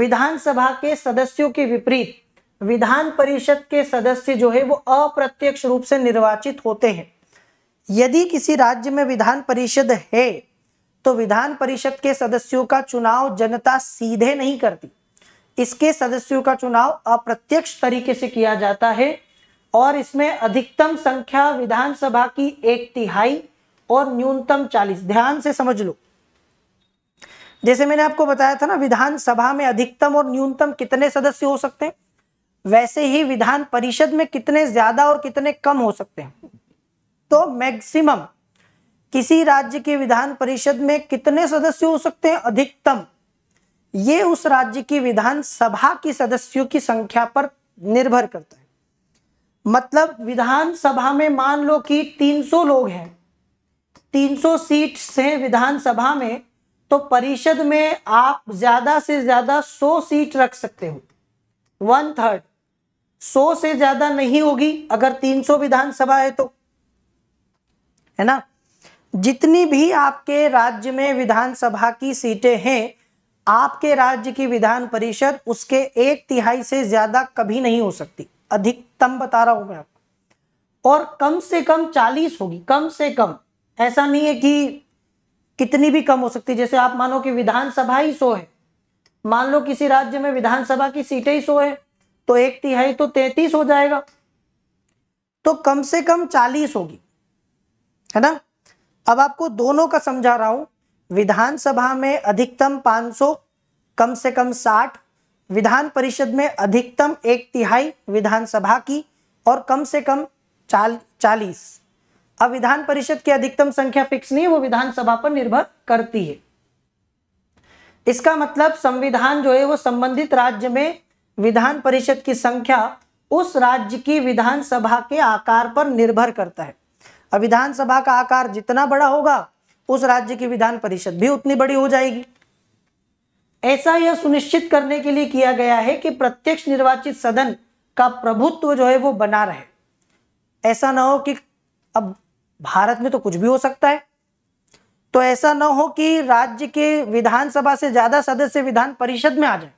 विधानसभा के सदस्यों के विपरीत विधान परिषद के सदस्य जो है वो अप्रत्यक्ष रूप से निर्वाचित होते हैं। यदि किसी राज्य में विधान परिषद है तो विधान परिषद के सदस्यों का चुनाव जनता सीधे नहीं करती, इसके सदस्यों का चुनाव अप्रत्यक्ष तरीके से किया जाता है। और इसमें अधिकतम संख्या विधानसभा की 1/3 और न्यूनतम 40। ध्यान से समझ लो, जैसे मैंने आपको बताया था ना विधानसभा में अधिकतम और न्यूनतम कितने सदस्य हो सकते हैं, वैसे ही विधान परिषद में कितने ज्यादा और कितने कम हो सकते हैं। तो मैक्सिमम किसी राज्य के विधान परिषद में कितने सदस्य हो सकते हैं अधिकतम, ये उस राज्य की विधानसभा की सदस्यों की संख्या पर निर्भर करता है। मतलब विधानसभा में मान लो कि 300 लोग हैं, 300 सीट्स हैं विधानसभा में, तो परिषद में आप ज्यादा से ज्यादा 100 सीट रख सकते हो, 1/3। 100 से ज्यादा नहीं होगी अगर 300 विधानसभा है तो, है ना। जितनी भी आपके राज्य में विधानसभा की सीटें हैं, आपके राज्य की विधान परिषद उसके 1/3 से ज्यादा कभी नहीं हो सकती, अधिकतम बता रहा हूं मैं आपको। और कम से कम 40 होगी, कम से कम। ऐसा नहीं है कि कितनी भी कम हो सकती। जैसे आप मानो कि विधानसभा ही 100 है मान लो किसी राज्य में विधानसभा की सीटें ही 100 है तो 1/3 तो 33 हो जाएगा, तो कम से कम 40 होगी, है ना। अब आपको दोनों का समझा रहा हूं, विधानसभा में अधिकतम 500 कम से कम 60, विधान परिषद में अधिकतम 1/3 विधानसभा की और कम से कम 40। अब विधान परिषद की अधिकतम संख्या फिक्स नहीं है, वो विधानसभा पर निर्भर करती है। इसका मतलब संविधान जो है वो संबंधित राज्य में विधान परिषद की संख्या उस राज्य की विधानसभा के आकार पर निर्भर करता है। अब विधानसभा का आकार जितना बड़ा होगा उस राज्य की विधान परिषद भी उतनी बड़ी हो जाएगी। ऐसा यह सुनिश्चित करने के लिए किया गया है कि प्रत्यक्ष निर्वाचित सदन का प्रभुत्व जो है वो बना रहे। ऐसा ना हो कि अब भारत में तो कुछ भी हो सकता है, तो ऐसा ना हो कि राज्य के विधानसभा से ज्यादा सदस्य विधान परिषद में आ जाए,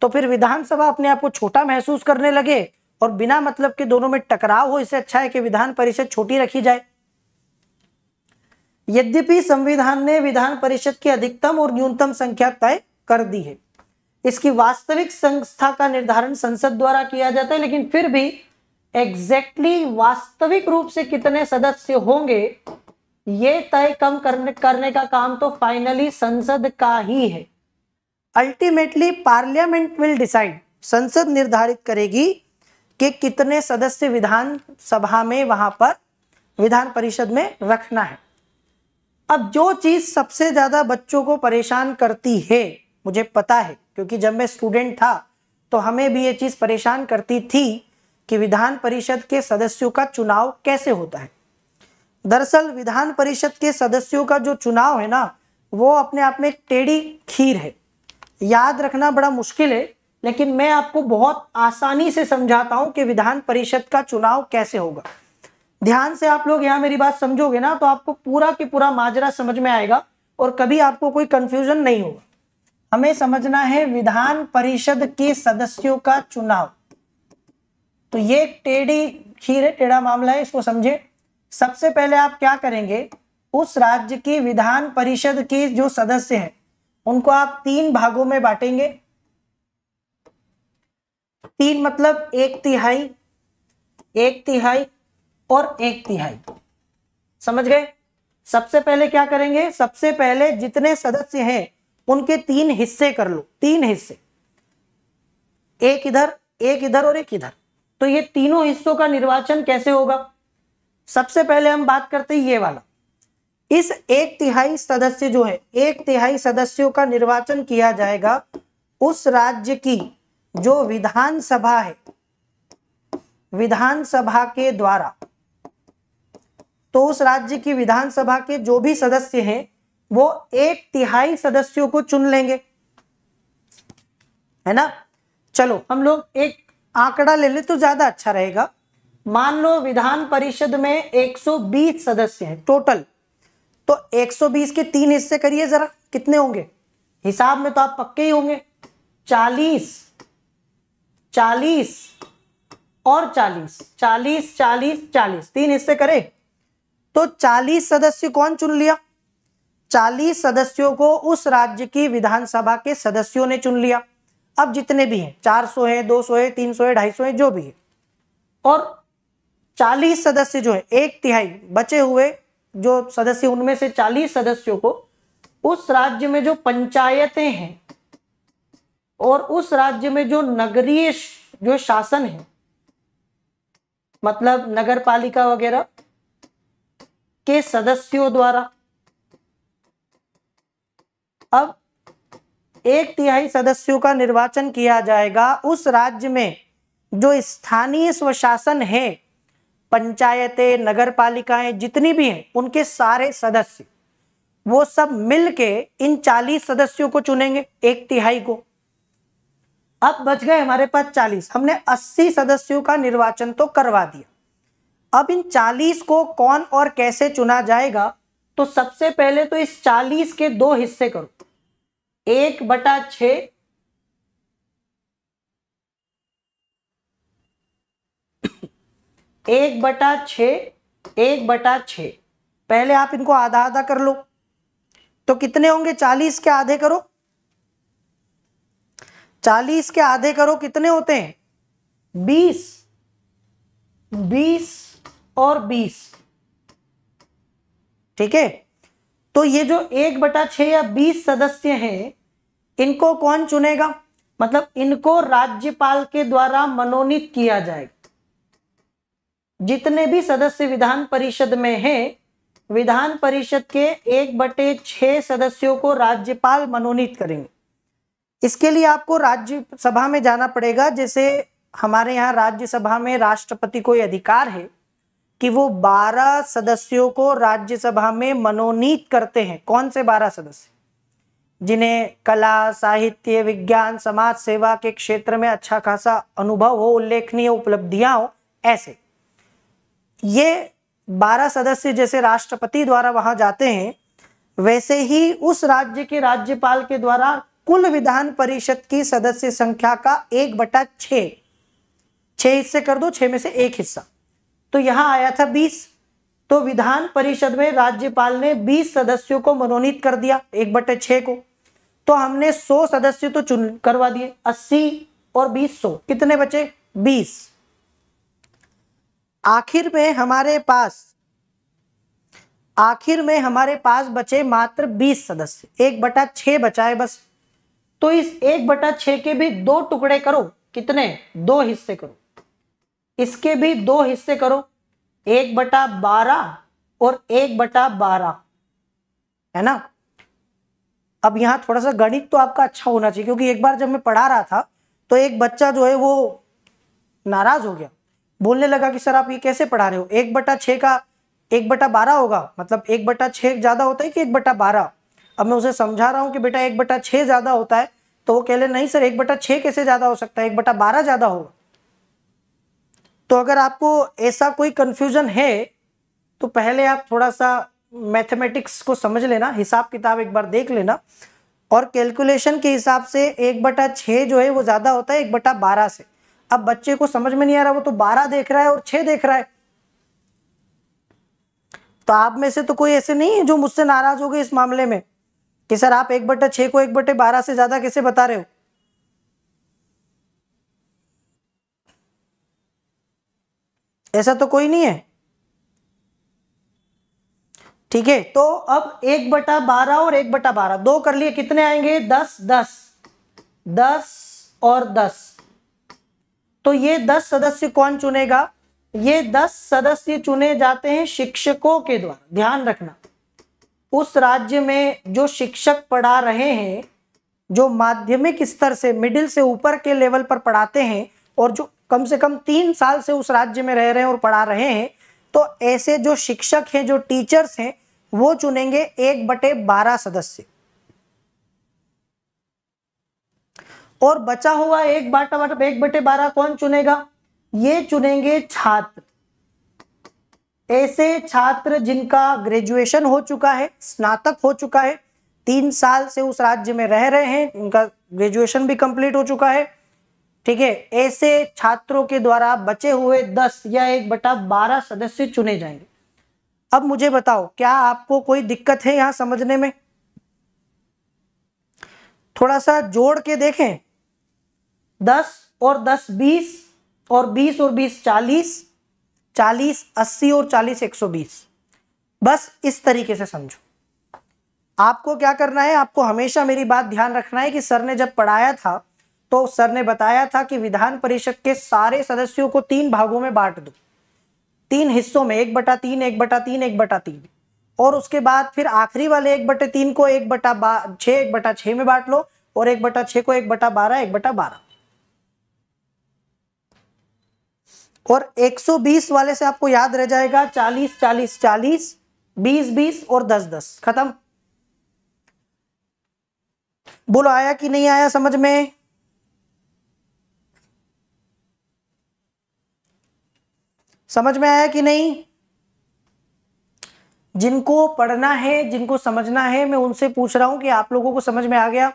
तो फिर विधानसभा अपने आप को छोटा महसूस करने लगे और बिना मतलब के दोनों में टकराव हो। इससे अच्छा है कि विधान परिषद छोटी रखी जाए। यद्यपि संविधान ने विधान परिषद की अधिकतम और न्यूनतम संख्या तय कर दी है, इसकी वास्तविक संख्या का निर्धारण संसद द्वारा किया जाता है, लेकिन फिर भी एग्जैक्टली वास्तविक रूप से कितने सदस्य होंगे ये तय कम करने का काम तो फाइनली संसद का ही है। अल्टीमेटली पार्लियामेंट विल डिसाइड, संसद निर्धारित करेगी कि कितने सदस्य विधानसभा में वहां पर विधान परिषद में रखना है। अब जो चीज सबसे ज्यादा बच्चों को परेशान करती है, मुझे पता है क्योंकि जब मैं स्टूडेंट था तो हमें भी ये चीज परेशान करती थी कि विधान परिषद के सदस्यों का चुनाव कैसे होता है। दरअसल विधान परिषद के सदस्यों का जो चुनाव है ना, वो अपने आप में एक टेढ़ी खीर है, याद रखना बड़ा मुश्किल है, लेकिन मैं आपको बहुत आसानी से समझाता हूं कि विधान परिषद का चुनाव कैसे होगा। ध्यान से आप लोग यहाँ मेरी बात समझोगे ना तो आपको पूरा के पूरा माजरा समझ में आएगा और कभी आपको कोई कंफ्यूजन नहीं होगा। हमें समझना है विधान परिषद के सदस्यों का चुनाव, तो ये टेढ़ी खीर है, टेढ़ा मामला है, इसको समझे। सबसे पहले आप क्या करेंगे, उस राज्य की विधान परिषद के जो सदस्य हैं उनको आप 3 भागों में बांटेंगे। 3 मतलब 1/3, 1/3 और 1/3, समझ गए। सबसे पहले क्या करेंगे, सबसे पहले जितने सदस्य हैं उनके 3 हिस्से कर लो, 3 हिस्से, 1 इधर, 1 इधर और 1 इधर। तो ये तीनों हिस्सों का निर्वाचन कैसे होगा, सबसे पहले हम बात करते हैं ये वाला। इस 1/3 सदस्य जो है, 1/3 सदस्यों का निर्वाचन किया जाएगा उस राज्य की जो विधानसभा है, विधानसभा के द्वारा। तो उस राज्य की विधानसभा के जो भी सदस्य हैं वो 1/3 सदस्यों को चुन लेंगे, है ना। चलो हम लोग एक आंकड़ा ले ले तो ज्यादा अच्छा रहेगा। मान लो विधान परिषद में 120 सदस्य हैं टोटल, तो 120 के 3 हिस्से करिए जरा, कितने होंगे हिसाब में तो आप पक्के ही होंगे। 40 40 और 40 40 40 40, 3 हिस्से करें तो 40 सदस्य कौन चुन लिया, 40 सदस्यों को उस राज्य की विधानसभा के सदस्यों ने चुन लिया। अब जितने भी हैं, 400 है, 200 है, 300 है, 250 है, जो भी है, और 40 सदस्य जो है 1/3 बचे हुए जो सदस्य उनमें से 40 सदस्यों को उस राज्य में जो पंचायतें हैं और उस राज्य में जो नगरीय जो शासन है, मतलब नगर पालिका वगैरह के सदस्यों द्वारा। अब 1/3 सदस्यों का निर्वाचन किया जाएगा उस राज्य में जो स्थानीय स्वशासन है, पंचायतें, नगर पालिकाएं जितनी भी हैं उनके सारे सदस्य, वो सब मिलके इन 40 सदस्यों को चुनेंगे, 1/3 को। अब बच गए हमारे पास 40, हमने 80 सदस्यों का निर्वाचन तो करवा दिया। अब इन 40 को कौन और कैसे चुना जाएगा, तो सबसे पहले तो इस 40 के 2 हिस्से करो, 1/6 1/6 1/6। पहले आप इनको आधा आधा कर लो, तो कितने होंगे, 40 के आधे करो 40 के आधे करो कितने होते हैं 20, 20 और 20, ठीक है। तो ये जो 1/6 या 20 सदस्य हैं इनको कौन चुनेगा, मतलब इनको राज्यपाल के द्वारा मनोनीत किया जाएगा। जितने भी सदस्य विधान परिषद में हैं, विधान परिषद के 1/6 सदस्यों को राज्यपाल मनोनीत करेंगे। इसके लिए आपको राज्यसभा में जाना पड़ेगा। जैसे हमारे यहाँ राज्यसभा में राष्ट्रपति को यह अधिकार है कि वो 12 सदस्यों को राज्यसभा में मनोनीत करते हैं। कौन से 12 सदस्य, जिन्हें कला, साहित्य, विज्ञान, समाज सेवा के क्षेत्र में अच्छा खासा अनुभव हो, उल्लेखनीय उपलब्धियां हो, ऐसे ये 12 सदस्य जैसे राष्ट्रपति द्वारा वहां जाते हैं, वैसे ही उस राज्य के राज्यपाल के द्वारा कुल विधान परिषद की सदस्य संख्या का 1/6, 6 हिस्से कर दो, 6 में से 1 हिस्सा, तो यहाँ आया था 20। तो विधान परिषद में राज्यपाल ने 20 सदस्यों को मनोनीत कर दिया 1/6 को, तो हमने 100 सदस्य तो चुन करवा दिए, 80 और 20 100, कितने बचे 20। आखिर में हमारे पास बचे मात्र 20 सदस्य, 1/6 बचाए बस। तो इस 1/6 के भी 2 टुकड़े करो, कितने 2 हिस्से करो, इसके भी 2 हिस्से करो, 1/12 और 1/12, है ना। अब यहाँ थोड़ा सा गणित तो आपका अच्छा होना चाहिए, क्योंकि एक बार जब मैं पढ़ा रहा था तो एक बच्चा जो है वो नाराज हो गया, बोलने लगा कि सर आप ये कैसे पढ़ा रहे हो, 1/6 का 1/12 होगा, मतलब 1/6 ज़्यादा होता है कि 1/12। अब मैं उसे समझा रहा हूँ कि बेटा 1/6 ज़्यादा होता है, तो वो कह रहे नहीं सर 1/6 कैसे ज़्यादा हो सकता है, 1/12 ज़्यादा होगा। तो अगर आपको ऐसा कोई कन्फ्यूजन है तो पहले आप थोड़ा सा मैथमेटिक्स को समझ लेना, हिसाब किताब एक बार देख लेना, और कैलकुलेशन के हिसाब से 1/6 जो है वो ज़्यादा होता है 1/12 से। अब बच्चे को समझ में नहीं आ रहा, वो तो 12 देख रहा है और 6 देख रहा है। तो आप में से तो कोई ऐसे नहीं है जो मुझसे नाराज़ हो गए इस मामले में कि सर आप 1/6 को 1/12 से ज़्यादा कैसे बता रहे हो। ऐसा तो कोई नहीं है, ठीक है। तो अब 1/12 और 1/12 2 कर लिए, कितने आएंगे 10, 10, 10 और 10। तो ये 10 सदस्य कौन चुनेगा, ये 10 सदस्य चुने जाते हैं शिक्षकों के द्वारा। ध्यान रखना, उस राज्य में जो शिक्षक पढ़ा रहे हैं, जो माध्यमिक स्तर से, मिडिल से ऊपर के लेवल पर पढ़ाते हैं और जो कम से कम 3 साल से उस राज्य में रह रहे हैं और पढ़ा रहे हैं, तो ऐसे जो शिक्षक हैं, जो टीचर्स हैं, वो चुनेंगे 1/12 सदस्य। और बचा हुआ 1/12 कौन चुनेगा, ये चुनेंगे छात्र। ऐसे छात्र जिनका ग्रेजुएशन हो चुका है, स्नातक हो चुका है, 3 साल से उस राज्य में रह रहे हैं, उनका ग्रेजुएशन भी कंप्लीट हो चुका है, ठीक है। ऐसे छात्रों के द्वारा बचे हुए 10 या 1/12 सदस्य चुने जाएंगे। अब मुझे बताओ, क्या आपको कोई दिक्कत है यहां समझने में? थोड़ा सा जोड़ के देखें, 10 और 10 20, और 20 और 20 40, 40 80 और 40 120। बस इस तरीके से समझो। आपको क्या करना है, आपको हमेशा मेरी बात ध्यान रखना है कि सर ने जब पढ़ाया था तो सर ने बताया था कि विधान परिषद के सारे सदस्यों को 3 भागों में बांट दो, 3 हिस्सों में, 1/3 1/3 1/3, और उसके बाद फिर आखिरी वाले 1/3 को 1/6 1/6 में बांट लो, और 1/6 को 1/12 1/12। और 120 वाले से आपको याद रह जाएगा 40 40 40 20 20 और 10 10, खत्म। बोलो आया कि नहीं आया समझ में? समझ में आया कि नहीं? जिनको पढ़ना है, जिनको समझना है, मैं उनसे पूछ रहा हूं कि आप लोगों को समझ में आ गया।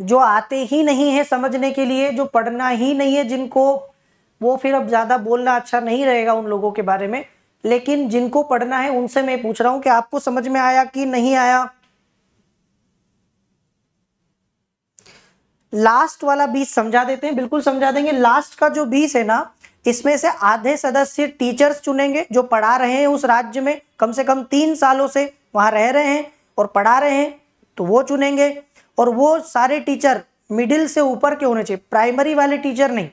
जो आते ही नहीं है समझने के लिए, जो पढ़ना ही नहीं है जिनको, वो फिर अब ज़्यादा बोलना अच्छा नहीं रहेगा उन लोगों के बारे में। लेकिन जिनको पढ़ना है उनसे मैं पूछ रहा हूं कि आपको समझ में आया कि नहीं आया। लास्ट वाला 20 समझा देते हैं, बिल्कुल समझा देंगे। लास्ट का जो 20 है ना, इसमें से आधे सदस्य टीचर्स चुनेंगे जो पढ़ा रहे हैं उस राज्य में, कम से कम 3 सालों से वहाँ रह रहे हैं और पढ़ा रहे हैं, तो वो चुनेंगे। और वो सारे टीचर मिडिल से ऊपर के होने चाहिए, प्राइमरी वाले टीचर नहीं।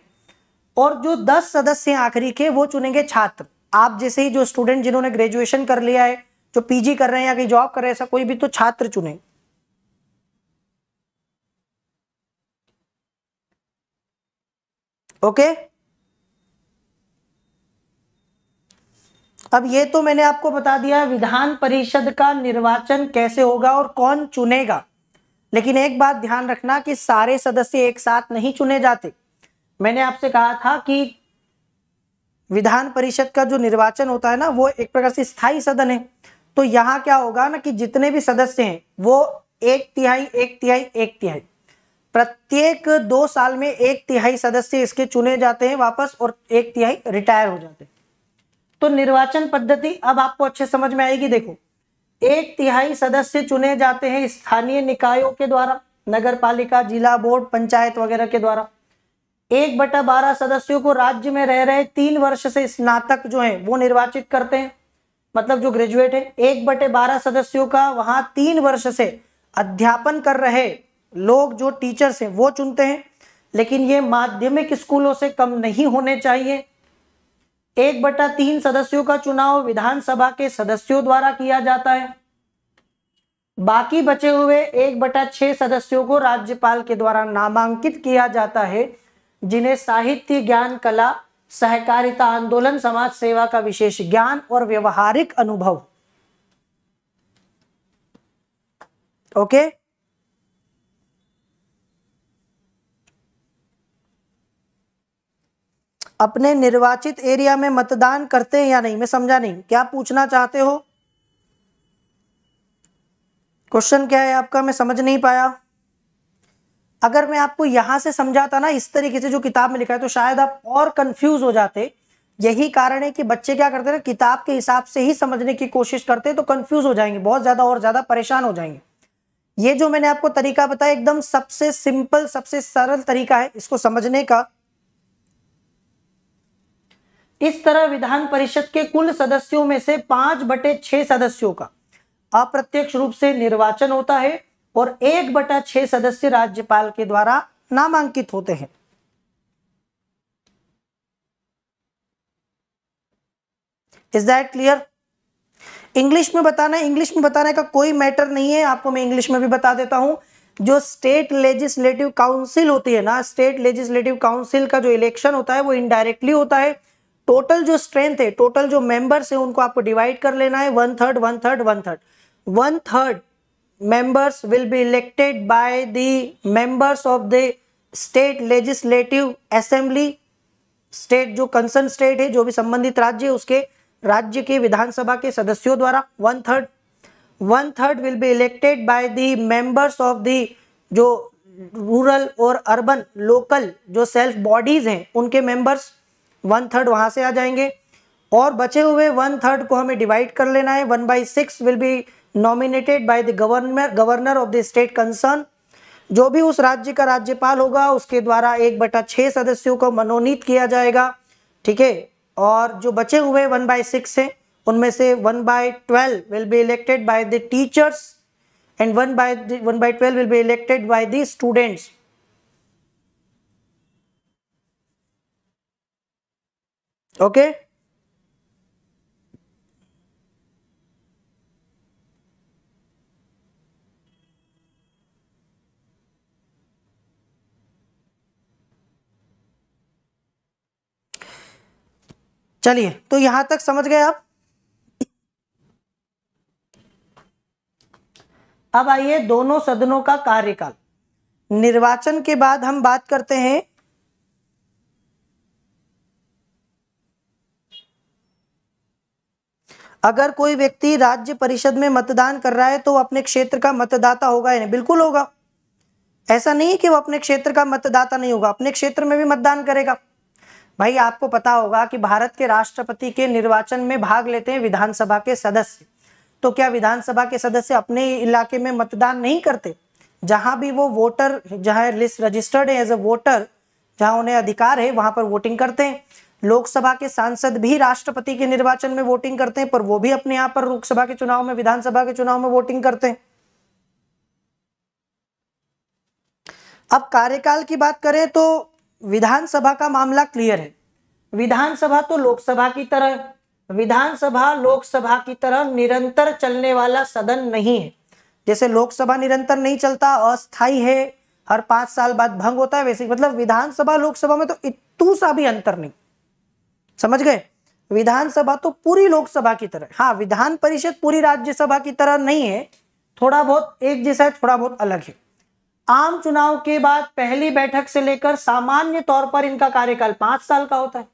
और जो 10 सदस्य आखिरी के, वो चुनेंगे छात्र। आप जैसे ही जो स्टूडेंट जिन्होंने ग्रेजुएशन कर लिया है, जो पीजी कर रहे हैं या कहीं जॉब कर रहे हैं, ऐसा कोई भी तो छात्र चुने। ओके, अब ये तो मैंने आपको बता दिया विधान परिषद का निर्वाचन कैसे होगा और कौन चुनेगा। लेकिन एक बात ध्यान रखना कि सारे सदस्य एक साथ नहीं चुने जाते। मैंने आपसे कहा था कि विधान परिषद का जो निर्वाचन होता है ना, वो एक प्रकार से स्थायी सदन है। तो यहाँ क्या होगा ना कि जितने भी सदस्य हैं वो 1/3 प्रत्येक 2 साल में 1/3 सदस्य इसके चुने जाते हैं वापस, और 1/3 रिटायर हो जाते हैं। तो निर्वाचन पद्धति अब आपको अच्छे समझ में आएगी। देखो, 1/3 सदस्य चुने जाते हैं स्थानीय निकायों के द्वारा, नगर पालिका, जिला बोर्ड, पंचायत वगैरह के द्वारा। 1/12 सदस्यों को राज्य में रह रहे 3 वर्ष से स्नातक जो हैं वो निर्वाचित करते हैं, मतलब जो ग्रेजुएट है। 1/12 सदस्यों का वहाँ 3 वर्ष से अध्यापन कर रहे लोग जो टीचर्स हैं वो चुनते हैं, लेकिन ये माध्यमिक स्कूलों से कम नहीं होने चाहिए। 1/3 सदस्यों का चुनाव विधानसभा के सदस्यों द्वारा किया जाता है। बाकी बचे हुए 1/6 सदस्यों को राज्यपाल के द्वारा नामांकित किया जाता है, जिन्हें साहित्य, ज्ञान, कला, सहकारिता आंदोलन, समाज सेवा का विशेष ज्ञान और व्यवहारिक अनुभव। ओके, अपने निर्वाचित एरिया में मतदान करते हैं या नहीं, मैं समझा नहीं, क्या पूछना चाहते हो, क्वेश्चन क्या है आपका, मैं समझ नहीं पाया। अगर मैं आपको यहां से समझाता ना इस तरीके से जो किताब में लिखा है, तो शायद आप और कंफ्यूज हो जाते। यही कारण है कि बच्चे क्या करते हैं ना, किताब के हिसाब से ही समझने की कोशिश करते हैं, तो कंफ्यूज हो जाएंगे बहुत ज्यादा और ज्यादा परेशान हो जाएंगे। ये जो मैंने आपको तरीका बताया एकदम सबसे सिंपल, सबसे सरल तरीका है इसको समझने का। इस तरह विधान परिषद के कुल सदस्यों में से 5/6 सदस्यों का अप्रत्यक्ष रूप से निर्वाचन होता है और 1/6 सदस्य राज्यपाल के द्वारा नामांकित होते हैं। Is that clear? इंग्लिश में बताना है, इंग्लिश में बताने का कोई मैटर नहीं है, आपको मैं इंग्लिश में भी बता देता हूं। जो स्टेट लेजिस्लेटिव काउंसिल होती है ना, स्टेट लेजिस्लेटिव काउंसिल का जो इलेक्शन होता है वो इनडायरेक्टली होता है। टोटल जो स्ट्रेंथ है, टोटल जो मेंबर्स है, उनको आपको डिवाइड कर लेना है, 1/3 members will be elected by the members of the state legislative assembly, state जो concerned state है, जो भी संबंधित राज्य है उसके, राज्य के विधानसभा के सदस्यों द्वारा। 1/3 will be elected by the members of the जो rural और urban local जो self bodies हैं उनके members, 1/3 वहाँ से आ जाएंगे। और बचे हुए 1/3 को हमें divide कर लेना है। 1/6 will be nominated by the governor of the state concern, जो भी उस राज्य का राज्यपाल होगा उसके द्वारा 1/6 सदस्यों को मनोनीत किया जाएगा, ठीक है। और जो बचे हुए 1/6 हैं उनमें से 1/12 will be elected by the teachers and 1/12 will be elected by the students. Okay, चलिए तो यहां तक समझ गए आप। अब आइए दोनों सदनों का कार्यकाल। निर्वाचन के बाद हम बात करते हैं अगर कोई व्यक्ति राज्य परिषद में मतदान कर रहा है तो अपने क्षेत्र का मतदाता होगा या नहीं। बिल्कुल होगा, ऐसा नहीं कि वो अपने क्षेत्र का मतदाता नहीं होगा, अपने क्षेत्र में भी मतदान करेगा। भाई आपको पता होगा कि भारत के राष्ट्रपति के निर्वाचन में भाग लेते हैं विधानसभा के सदस्य, तो क्या विधानसभा के सदस्य अपने इलाके में मतदान नहीं करते? जहां भी वो वोटर जहां लिस्ट रजिस्टर्ड है एज अ वोटर, जहां उन्हें अधिकार है वहां पर वोटिंग करते हैं। लोकसभा के सांसद भी राष्ट्रपति के निर्वाचन में वोटिंग करते हैं, पर वो भी अपने यहाँ पर लोकसभा के चुनाव में, विधानसभा के चुनाव में वोटिंग करते हैं। अब कार्यकाल की बात करें तो विधानसभा का मामला क्लियर है। विधानसभा तो लोकसभा की तरह, विधानसभा लोकसभा की तरह निरंतर चलने वाला सदन नहीं है। जैसे लोकसभा निरंतर नहीं चलता, अस्थाई है, हर 5 साल बाद भंग होता है, वैसे मतलब विधानसभा लोकसभा में तो इतू सा भी अंतर नहीं। समझ गए? विधानसभा तो पूरी लोकसभा की तरह। हाँ, विधान परिषद पूरी राज्यसभा की तरह नहीं है, थोड़ा बहुत एक जैसा है, थोड़ा बहुत अलग है। आम चुनाव के बाद पहली बैठक से लेकर सामान्य तौर पर इनका कार्यकाल 5 साल का होता है।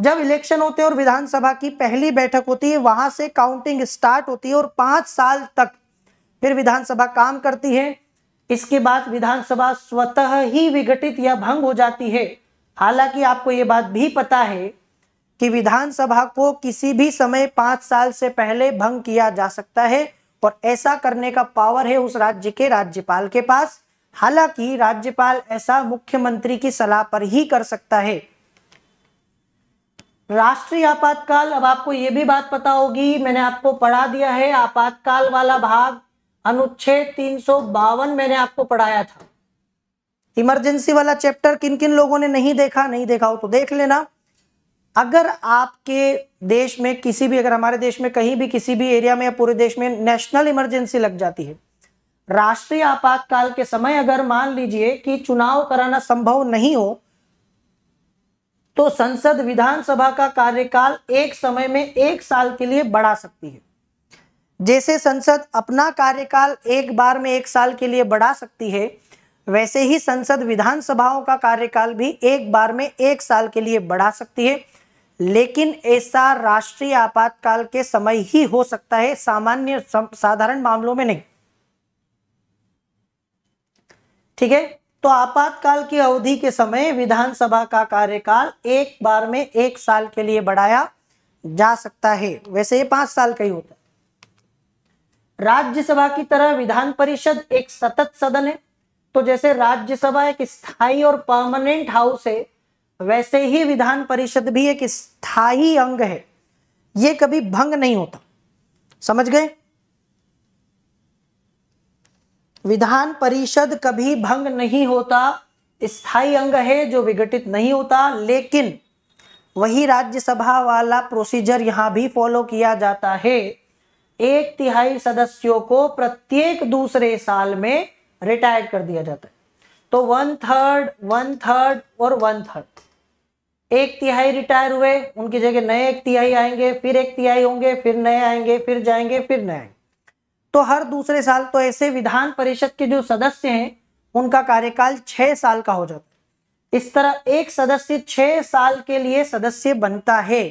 जब इलेक्शन होते हैं और विधानसभा की पहली बैठक होती है, वहां से काउंटिंग स्टार्ट होती है और 5 साल तक फिर विधानसभा काम करती है। इसके बाद विधानसभा स्वतः ही विघटित या भंग हो जाती है। हालांकि आपको ये बात भी पता है कि विधानसभा को किसी भी समय 5 साल से पहले भंग किया जा सकता है और ऐसा करने का पावर है उस राज्य के राज्यपाल के पास। हालांकि राज्यपाल ऐसा मुख्यमंत्री की सलाह पर ही कर सकता है। राष्ट्रीय आपातकाल, अब आपको ये भी बात पता होगी, मैंने आपको पढ़ा दिया है आपातकाल वाला भाग, अनुच्छेद 352 मैंने आपको पढ़ाया था। इमरजेंसी वाला चैप्टर किन किन लोगों ने नहीं देखा, नहीं देखा हो तो देख लेना। अगर आपके देश में किसी भी, अगर हमारे देश में कहीं भी किसी भी एरिया में या पूरे देश में नेशनल इमरजेंसी लग जाती है, राष्ट्रीय आपातकाल के समय अगर मान लीजिए कि चुनाव कराना संभव नहीं हो तो संसद विधानसभा का कार्यकाल एक समय में 1 साल के लिए बढ़ा सकती है। जैसे संसद अपना कार्यकाल एक बार में 1 साल के लिए बढ़ा सकती है, वैसे ही संसद विधानसभाओं का कार्यकाल भी एक बार में 1 साल के लिए बढ़ा सकती है, लेकिन ऐसा राष्ट्रीय आपातकाल के समय ही हो सकता है, सामान्य साधारण मामलों में नहीं। ठीक है, तो आपातकाल की अवधि के समय विधानसभा का कार्यकाल एक बार में 1 साल के लिए बढ़ाया जा सकता है। वैसे ये 5 साल का ही होता है। राज्यसभा की तरह विधान परिषद एक सतत सदन है। तो जैसे राज्यसभा एक स्थायी और परमानेंट हाउस है, वैसे ही विधान परिषद भी एक स्थायी अंग है, ये कभी भंग नहीं होता। समझ गए? विधान परिषद कभी भंग नहीं होता, स्थायी अंग है जो विघटित नहीं होता। लेकिन वही राज्यसभा वाला प्रोसीजर यहाँ भी फॉलो किया जाता है। 1/3 सदस्यों को प्रत्येक दूसरे साल में रिटायर कर दिया जाता है। तो 1/3, 1/3 और 1/3। 1/3 रिटायर हुए, उनकी जगह नए 1/3 आएंगे, फिर 1/3 होंगे, फिर नए आएंगे, फिर जाएंगे, फिर नए आएंगे। तो हर दूसरे साल तो ऐसे विधान परिषद के जो सदस्य हैं उनका कार्यकाल 6 साल का हो जाता है। इस तरह एक सदस्य 6 साल के लिए सदस्य बनता है।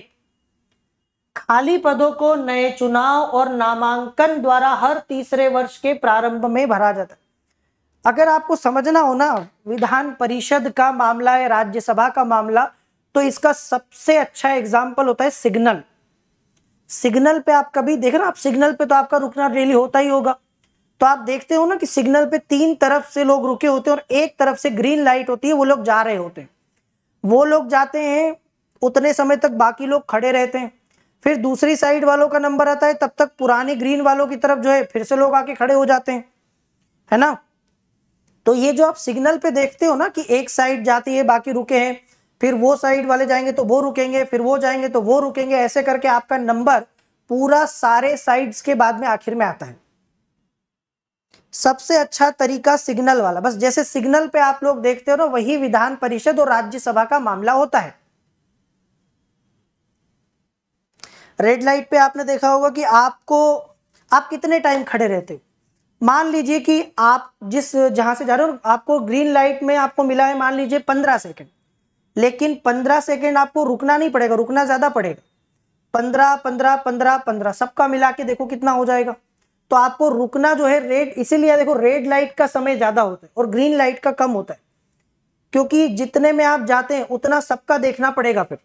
खाली पदों को नए चुनाव और नामांकन द्वारा हर तीसरे वर्ष के प्रारंभ में भरा जाता है। अगर आपको समझना हो ना विधान परिषद का मामला है, राज्यसभा का मामला, तो इसका सबसे अच्छा एग्जाम्पल होता है सिग्नल। सिग्नल पे आप कभी देख रहे, आप सिग्नल पे तो आपका रुकना रेली होता ही होगा, तो आप देखते हो ना कि सिग्नल पे 3 तरफ से लोग रुके होते हैं और एक तरफ से ग्रीन लाइट होती है, वो लोग जा रहे होते हैं। वो लोग जाते हैं, उतने समय तक बाकी लोग खड़े रहते हैं, फिर दूसरी साइड वालों का नंबर आता है, तब तक पुराने ग्रीन वालों की तरफ जो है फिर से लोग आके खड़े हो जाते हैं, है ना। तो ये जो आप सिग्नल पे देखते हो ना कि एक साइड जाती है, बाकी रुके हैं, फिर वो साइड वाले जाएंगे तो वो रुकेंगे, फिर वो जाएंगे तो वो रुकेंगे, ऐसे करके आपका नंबर पूरा सारे साइड्स के बाद में आखिर में आता है। सबसे अच्छा तरीका सिग्नल वाला। बस जैसे सिग्नल पे आप लोग देखते हो ना, वही विधान परिषद और राज्यसभा का मामला होता है। रेड लाइट पे आपने देखा होगा कि आप कितने टाइम खड़े रहते हो। मान लीजिए कि आप जहां से जा रहे हो, आपको ग्रीन लाइट में आपको मिला है मान लीजिए 15 सेकेंड, लेकिन 15 सेकेंड आपको रुकना नहीं पड़ेगा, रुकना ज्यादा पड़ेगा। 15, 15, 15, 15 सबका मिला के देखो कितना हो जाएगा। तो आपको रुकना जो है रेड, इसीलिए देखो रेड लाइट का समय ज्यादा होता है और ग्रीन लाइट का कम होता है, क्योंकि जितने में आप जाते हैं उतना सबका देखना पड़ेगा फिर।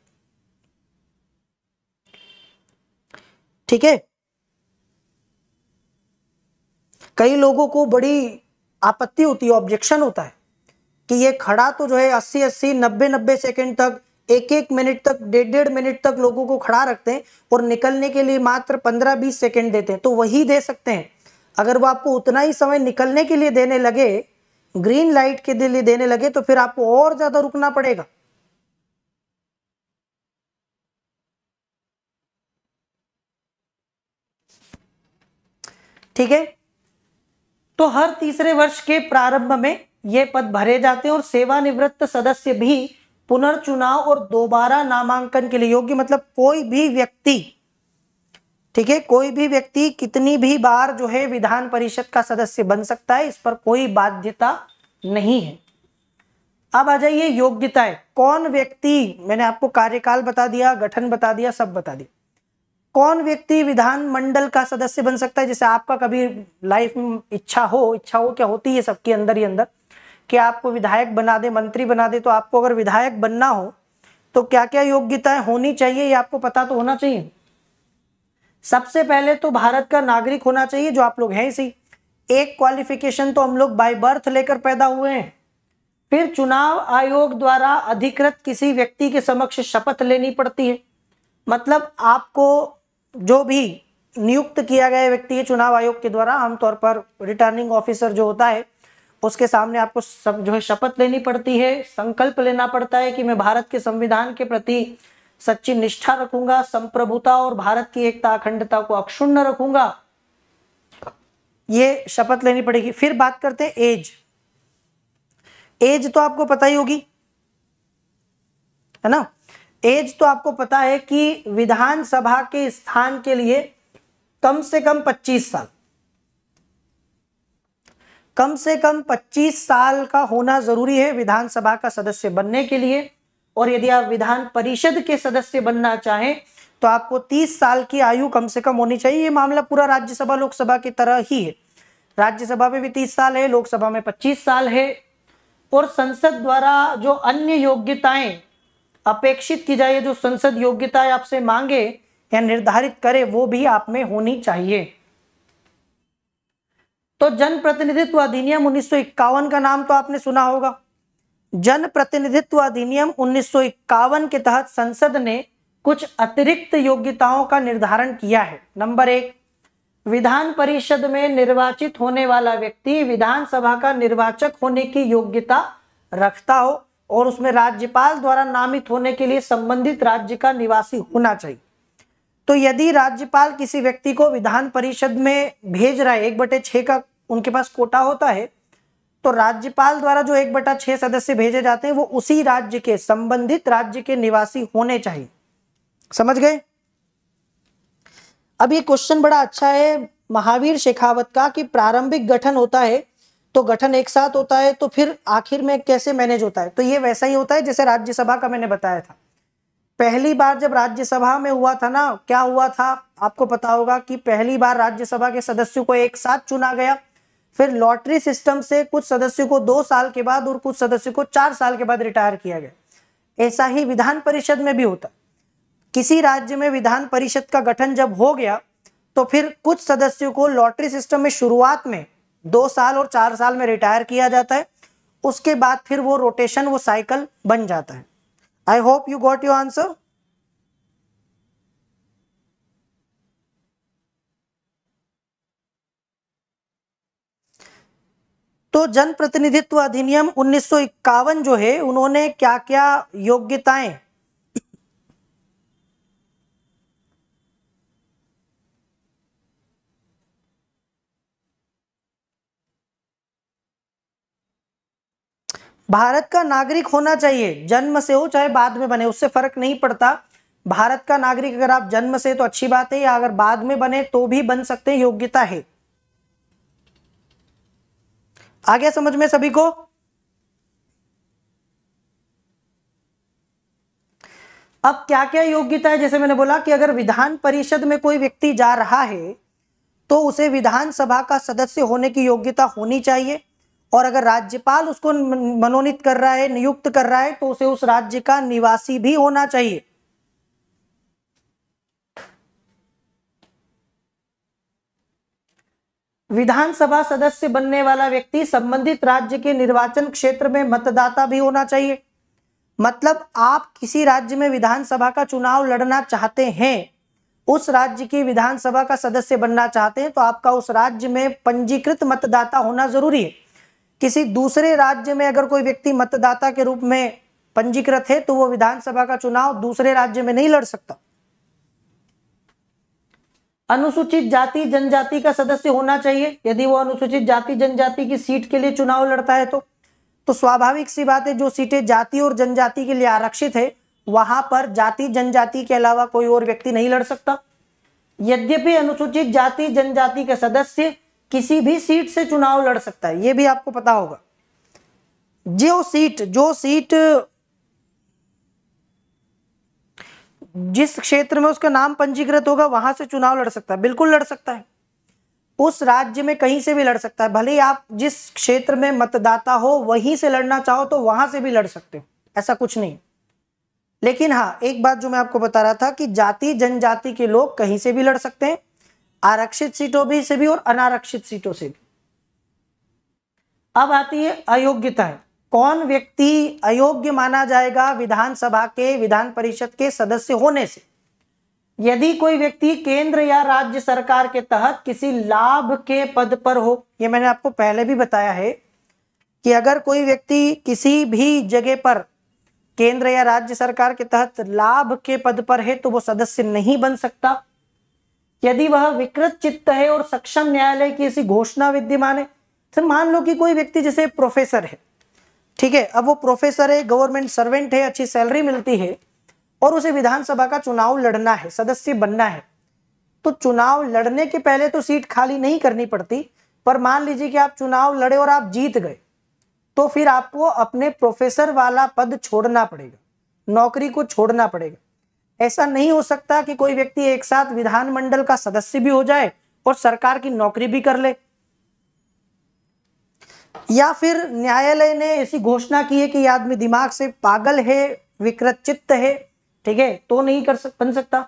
ठीक है, कई लोगों को बड़ी आपत्ति होती है, ऑब्जेक्शन होता है कि ये खड़ा तो जो है 80-80, 90-90 सेकेंड तक, 1-1 मिनट तक, 1.5 मिनट तक लोगों को खड़ा रखते हैं और निकलने के लिए मात्र 15-20 सेकेंड देते हैं, तो वही दे सकते हैं। अगर वो आपको उतना ही समय निकलने के लिए देने लगे, ग्रीन लाइट के लिए देने लगे, तो फिर आपको और ज्यादा रुकना पड़ेगा। ठीक है, तो हर तीसरे वर्ष के प्रारंभ में ये पद भरे जाते हैं और सेवानिवृत्त सदस्य भी पुनर्चुनाव और दोबारा नामांकन के लिए योग्य, मतलब कोई भी व्यक्ति, ठीक है, कोई भी व्यक्ति कितनी भी बार जो है विधान परिषद का सदस्य बन सकता है, इस पर कोई बाध्यता नहीं है। अब आ जाइए योग्यताएं। कौन व्यक्ति, मैंने आपको कार्यकाल बता दिया, गठन बता दिया, सब बता दिया। कौन व्यक्ति विधानमंडल का सदस्य बन सकता है, जैसे आपका कभी लाइफ में इच्छा हो क्या होती है सबके अंदर ही अंदर कि आपको विधायक बना दे, मंत्री बना दे, तो आपको अगर विधायक बनना हो तो क्या क्या योग्यताएं होनी चाहिए ये आपको पता तो होना चाहिए। सबसे पहले तो भारत का नागरिक होना चाहिए, जो आप लोग हैं सही। एक क्वालिफिकेशन तो हम लोग बाय बर्थ लेकर पैदा हुए हैं। फिर चुनाव आयोग द्वारा अधिकृत किसी व्यक्ति के समक्ष शपथ लेनी पड़ती है, मतलब आपको जो भी नियुक्त किया गया व्यक्ति है चुनाव आयोग के द्वारा, आमतौर पर रिटर्निंग ऑफिसर जो होता है उसके सामने आपको सब जो है शपथ लेनी पड़ती है, संकल्प लेना पड़ता है कि मैं भारत के संविधान के प्रति सच्ची निष्ठा रखूंगा, संप्रभुता और भारत की एकता अखंडता को अक्षुण्ण रखूंगा, ये शपथ लेनी पड़ेगी। फिर बात करते हैं एज। एज तो आपको पता ही होगी, है ना, एज तो आपको पता है कि विधानसभा के स्थान के लिए कम से कम 25 साल, कम से कम 25 साल का होना जरूरी है विधानसभा का सदस्य बनने के लिए। और यदि आप विधान परिषद के सदस्य बनना चाहें तो आपको 30 साल की आयु कम से कम होनी चाहिए। ये मामला पूरा राज्यसभा लोकसभा की तरह ही है, राज्यसभा में भी 30 साल है, लोकसभा में 25 साल है। और संसद द्वारा जो अन्य योग्यताएं अपेक्षित की जाए, जो संसद योग्यताएं आपसे मांगे या निर्धारित करे, वो भी आप में होनी चाहिए। तो जनप्रतिनिधित्व अधिनियम 1951 का नाम तो आपने सुना होगा। जनप्रतिनिधित्व अधिनियम 1951 के तहत संसद ने कुछ अतिरिक्त योग्यताओं का निर्धारण किया है। नंबर 1, विधान परिषद में निर्वाचित होने वाला व्यक्ति विधानसभा का निर्वाचक होने की योग्यता रखता हो और उसमें राज्यपाल द्वारा नामित होने के लिए संबंधित राज्य का निवासी होना चाहिए। तो यदि राज्यपाल किसी व्यक्ति को विधान परिषद में भेज रहा है, 1/6 का उनके पास कोटा होता है, तो राज्यपाल द्वारा जो 1/6 सदस्य भेजे जाते हैं वो उसी राज्य के संबंधित राज्य के निवासी होने चाहिए। समझ गए? अब ये क्वेश्चन बड़ा अच्छा है महावीर शेखावत का कि प्रारंभिक गठन होता है तो गठन एक साथ होता है, तो फिर आखिर में कैसे मैनेज होता है? तो ये वैसा ही होता है जैसे राज्यसभा का मैंने बताया था। पहली बार जब राज्यसभा में हुआ था ना, क्या हुआ था आपको पता होगा कि पहली बार राज्यसभा के सदस्यों को एक साथ चुना गया, फिर लॉटरी सिस्टम से कुछ सदस्यों को 2 साल के बाद और कुछ सदस्यों को 4 साल के बाद रिटायर किया गया। ऐसा ही विधान परिषद में भी होता। किसी राज्य में विधान परिषद का गठन जब हो गया तो फिर कुछ सदस्यों को लॉटरी सिस्टम में शुरुआत में 2 साल और 4 साल में रिटायर किया जाता है, उसके बाद फिर वो रोटेशन, वो साइकिल बन जाता है। I hope you got your answer. तो जनप्रतिनिधित्व अधिनियम 1951 जो है, उन्होंने क्या क्या योग्यताएं भारत का नागरिक होना चाहिए, जन्म से हो चाहे बाद में बने, उससे फर्क नहीं पड़ता। भारत का नागरिक अगर आप जन्म से तो अच्छी बात है, या अगर बाद में बने तो भी बन सकते हैं, योग्यता है। आ गया समझ में सभी को? अब क्या क्या योग्यता है, जैसे मैंने बोला कि अगर विधान परिषद में कोई व्यक्ति जा रहा है तो उसे विधानसभा का सदस्य होने की योग्यता होनी चाहिए, और अगर राज्यपाल उसको मनोनीत कर रहा है, नियुक्त कर रहा है, तो उसे उस राज्य का निवासी भी होना चाहिए। विधानसभा सदस्य बनने वाला व्यक्ति संबंधित राज्य के निर्वाचन क्षेत्र में मतदाता भी होना चाहिए। मतलब आप किसी राज्य में विधानसभा का चुनाव लड़ना चाहते हैं, उस राज्य की विधानसभा का सदस्य बनना चाहते हैं, तो आपका उस राज्य में पंजीकृत मतदाता होना जरूरी है। किसी दूसरे राज्य में अगर कोई व्यक्ति मतदाता के रूप में पंजीकृत है तो वो विधानसभा का चुनाव दूसरे राज्य में नहीं लड़ सकता। अनुसूचित जाति जनजाति का सदस्य होना चाहिए। यदि वो अनुसूचित जाति जनजाति की सीट के लिए चुनाव लड़ता है तो स्वाभाविक सी बात है, जो सीटें जाति और जनजाति के लिए आरक्षित है वहां पर जाति जनजाति के अलावा कोई और व्यक्ति नहीं लड़ सकता। यद्यपि अनुसूचित जाति जनजाति के सदस्य किसी भी सीट से चुनाव लड़ सकता है, ये भी आपको पता होगा। जो सीट जिस क्षेत्र में उसका नाम पंजीकृत होगा वहां से चुनाव लड़ सकता है, बिल्कुल लड़ सकता है, उस राज्य में कहीं से भी लड़ सकता है। भले ही आप जिस क्षेत्र में मतदाता हो वहीं से लड़ना चाहो तो वहां से भी लड़ सकते हो, ऐसा कुछ नहीं। लेकिन हाँ, एक बात जो मैं आपको बता रहा था कि जाति जनजाति के लोग कहीं से भी लड़ सकते हैं, आरक्षित सीटों भी से भी और अनारक्षित सीटों से भी। अब आती है अयोग्यताएं। कौन व्यक्ति अयोग्य माना जाएगा विधानसभा के विधान परिषद के सदस्य होने से? यदि कोई व्यक्ति केंद्र या राज्य सरकार के तहत किसी लाभ के पद पर हो। यह मैंने आपको पहले भी बताया है कि अगर कोई व्यक्ति किसी भी जगह पर केंद्र या राज्य सरकार के तहत लाभ के पद पर है तो वो सदस्य नहीं बन सकता। यदि वह विकृत चित्त है और सक्षम न्यायालय की ऐसी घोषणा विद्यमान है। फिर मान लो कि कोई व्यक्ति जैसे प्रोफेसर है, ठीक है, अब वो प्रोफेसर है, गवर्नमेंट सर्वेंट है, अच्छी सैलरी मिलती है और उसे विधानसभा का चुनाव लड़ना है, सदस्य बनना है, तो चुनाव लड़ने के पहले तो सीट खाली नहीं करनी पड़ती। पर मान लीजिए कि आप चुनाव लड़े और आप जीत गए तो फिर आपको अपने प्रोफेसर वाला पद छोड़ना पड़ेगा, नौकरी को छोड़ना पड़ेगा। ऐसा नहीं हो सकता कि कोई व्यक्ति एक साथ विधानमंडल का सदस्य भी हो जाए और सरकार की नौकरी भी कर ले। या फिर न्यायालय ने ऐसी घोषणा की है कि यह आदमी दिमाग से पागल है, विकृत चित्त है, ठीक है, तो नहीं बन सकता।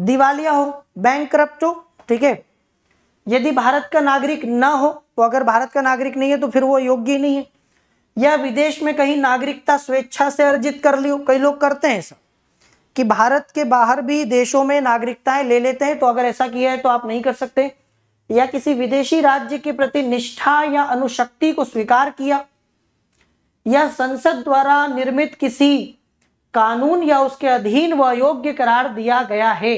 दिवालिया हो, बैंकक्रप्ट हो, ठीक है, यदि भारत का नागरिक ना हो तो अगर भारत का नागरिक नहीं है तो फिर वो योग्य नहीं है। या विदेश में कहीं नागरिकता स्वेच्छा से अर्जित कर लियो, कई लोग करते हैं ऐसा कि भारत के बाहर भी देशों में नागरिकताएं ले लेते हैं, तो अगर ऐसा किया है तो आप नहीं कर सकते। या किसी विदेशी राज्य के प्रति निष्ठा या अनुशक्ति को स्वीकार किया, या संसद द्वारा निर्मित किसी कानून या उसके अधीन व अयोग्य करार दिया गया है,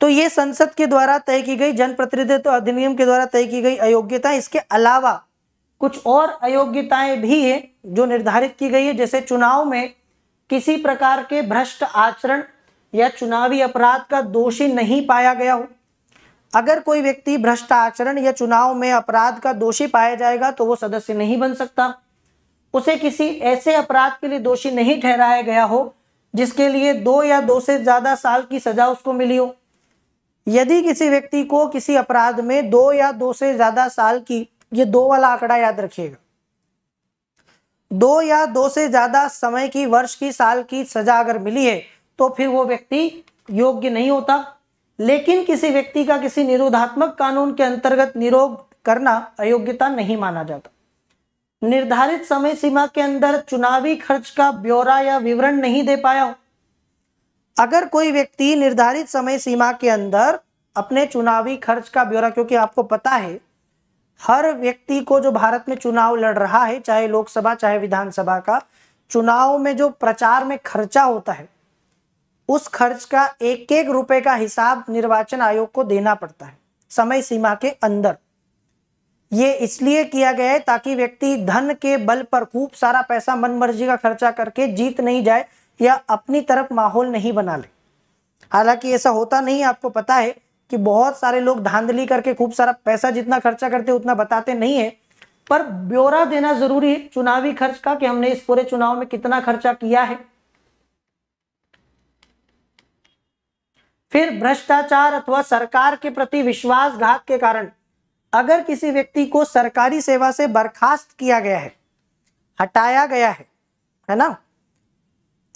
तो ये संसद के द्वारा तय की गई, जनप्रतिनिधित्व अधिनियम के द्वारा तय की गई अयोग्यता। इसके अलावा कुछ और अयोग्यताएं भी है जो निर्धारित की गई है, जैसे चुनाव में किसी प्रकार के भ्रष्ट आचरण या चुनावी अपराध का दोषी नहीं पाया गया हो। अगर कोई व्यक्ति भ्रष्ट आचरण या चुनाव में अपराध का दोषी पाया जाएगा तो वो सदस्य नहीं बन सकता। उसे किसी ऐसे अपराध के लिए दोषी नहीं ठहराया गया हो जिसके लिए 2 या 2 से ज्यादा साल की सजा उसको मिली हो। यदि किसी व्यक्ति को किसी अपराध में 2 या 2 से ज्यादा साल की, ये 2 वाला आंकड़ा याद रखिएगा, 2 या 2 से ज्यादा समय की, वर्ष की, साल की सजा अगर मिली है तो फिर वो व्यक्ति योग्य नहीं होता। लेकिन किसी व्यक्ति का किसी निरोधात्मक कानून के अंतर्गत निरोध करना अयोग्यता नहीं माना जाता। निर्धारित समय सीमा के अंदर चुनावी खर्च का ब्यौरा या विवरण नहीं दे पाया हो। अगर कोई व्यक्ति निर्धारित समय सीमा के अंदर अपने चुनावी खर्च का ब्यौरा, क्योंकि आपको पता है हर व्यक्ति को जो भारत में चुनाव लड़ रहा है, चाहे लोकसभा चाहे विधानसभा का, चुनाव में जो प्रचार में खर्चा होता है उस खर्च का 1-1 रुपए का हिसाब निर्वाचन आयोग को देना पड़ता है समय सीमा के अंदर। ये इसलिए किया गया है ताकि व्यक्ति धन के बल पर खूब सारा पैसा मनमर्जी का खर्चा करके जीत नहीं जाए या अपनी तरफ माहौल नहीं बना ले। हालांकि ऐसा होता नहीं, आपको पता है कि बहुत सारे लोग धांधली करके खूब सारा पैसा जितना खर्चा करते उतना बताते नहीं है, पर ब्यौरा देना जरूरी है चुनावी खर्च का कि हमने इस पूरे चुनाव में कितना खर्चा किया है। फिर भ्रष्टाचार अथवा सरकार के प्रति विश्वासघात के कारण अगर किसी व्यक्ति को सरकारी सेवा से बर्खास्त किया गया है, हटाया गया है ना,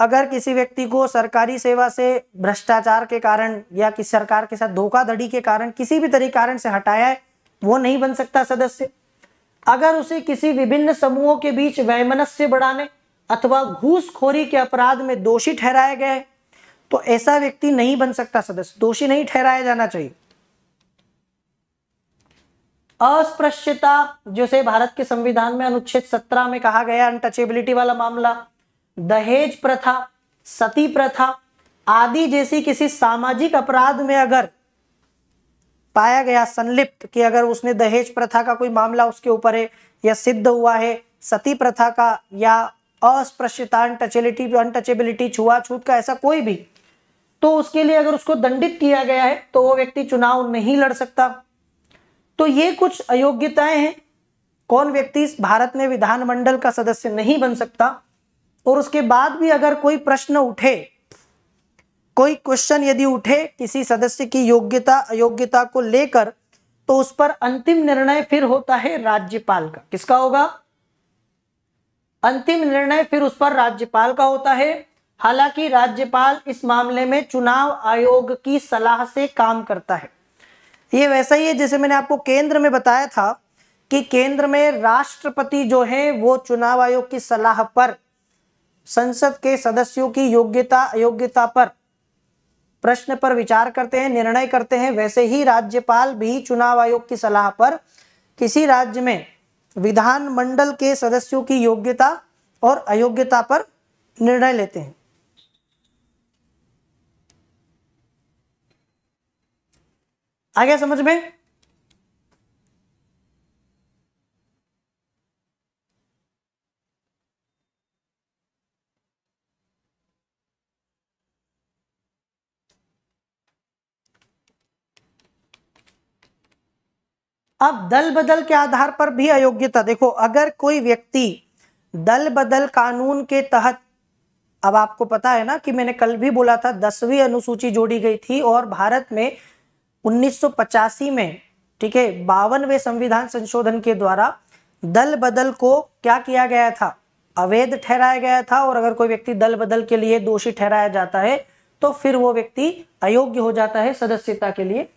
अगर किसी व्यक्ति को सरकारी सेवा से भ्रष्टाचार के कारण या किसी सरकार के साथ धोखाधड़ी के कारण किसी भी तरीके कारण से हटाया है, वो नहीं बन सकता सदस्य। अगर उसे किसी विभिन्न समूहों के बीच वैमनस्य बढ़ाने अथवा घूसखोरी के अपराध में दोषी ठहराया गया है तो ऐसा व्यक्ति नहीं बन सकता सदस्य, दोषी नहीं ठहराया जाना चाहिए। अस्पृश्यता, जिसे भारत के संविधान में अनुच्छेद 17 में कहा गया अनटचेबिलिटी वाला मामला, दहेज प्रथा, सती प्रथा आदि जैसी किसी सामाजिक अपराध में अगर पाया गया संलिप्त कि अगर उसने दहेज प्रथा का कोई मामला उसके ऊपर है या सिद्ध हुआ है, सती प्रथा का या अस्पृश्यता अनटचेबिलिटी छुआछूत का ऐसा कोई भी, तो उसके लिए अगर उसको दंडित किया गया है तो वो व्यक्ति चुनाव नहीं लड़ सकता। तो ये कुछ अयोग्यताएं हैं कौन व्यक्ति इस भारत में विधानमंडल का सदस्य नहीं बन सकता। और उसके बाद भी अगर कोई प्रश्न उठे, कोई क्वेश्चन यदि उठे किसी सदस्य की योग्यता अयोग्यता को लेकर, तो उस पर अंतिम निर्णय फिर होता है राज्यपाल का। किसका होगा? अंतिम निर्णय फिर उस पर राज्यपाल का होता है। हालांकि राज्यपाल इस मामले में चुनाव आयोग की सलाह से काम करता है। ये वैसा ही है जैसे मैंने आपको केंद्र में बताया था कि केंद्र में राष्ट्रपति जो है वो चुनाव आयोग की सलाह पर संसद के सदस्यों की योग्यता अयोग्यता पर प्रश्न पर विचार करते हैं, निर्णय करते हैं। वैसे ही राज्यपाल भी चुनाव आयोग की सलाह पर किसी राज्य में विधानमंडल के सदस्यों की योग्यता और अयोग्यता पर निर्णय लेते हैं। आ गया समझ में? अब दल बदल के आधार पर भी अयोग्यता, देखो अगर कोई व्यक्ति दल बदल कानून के तहत, अब आपको पता है ना कि मैंने कल भी बोला था 10वीं अनुसूची जोड़ी गई थी और भारत में 1985 में, ठीक है, 52वें संविधान संशोधन के द्वारा दल बदल को क्या किया गया था, अवैध ठहराया गया था। और अगर कोई व्यक्ति दल बदल के लिए दोषी ठहराया जाता है तो फिर वो व्यक्ति अयोग्य हो जाता है सदस्यता के लिए।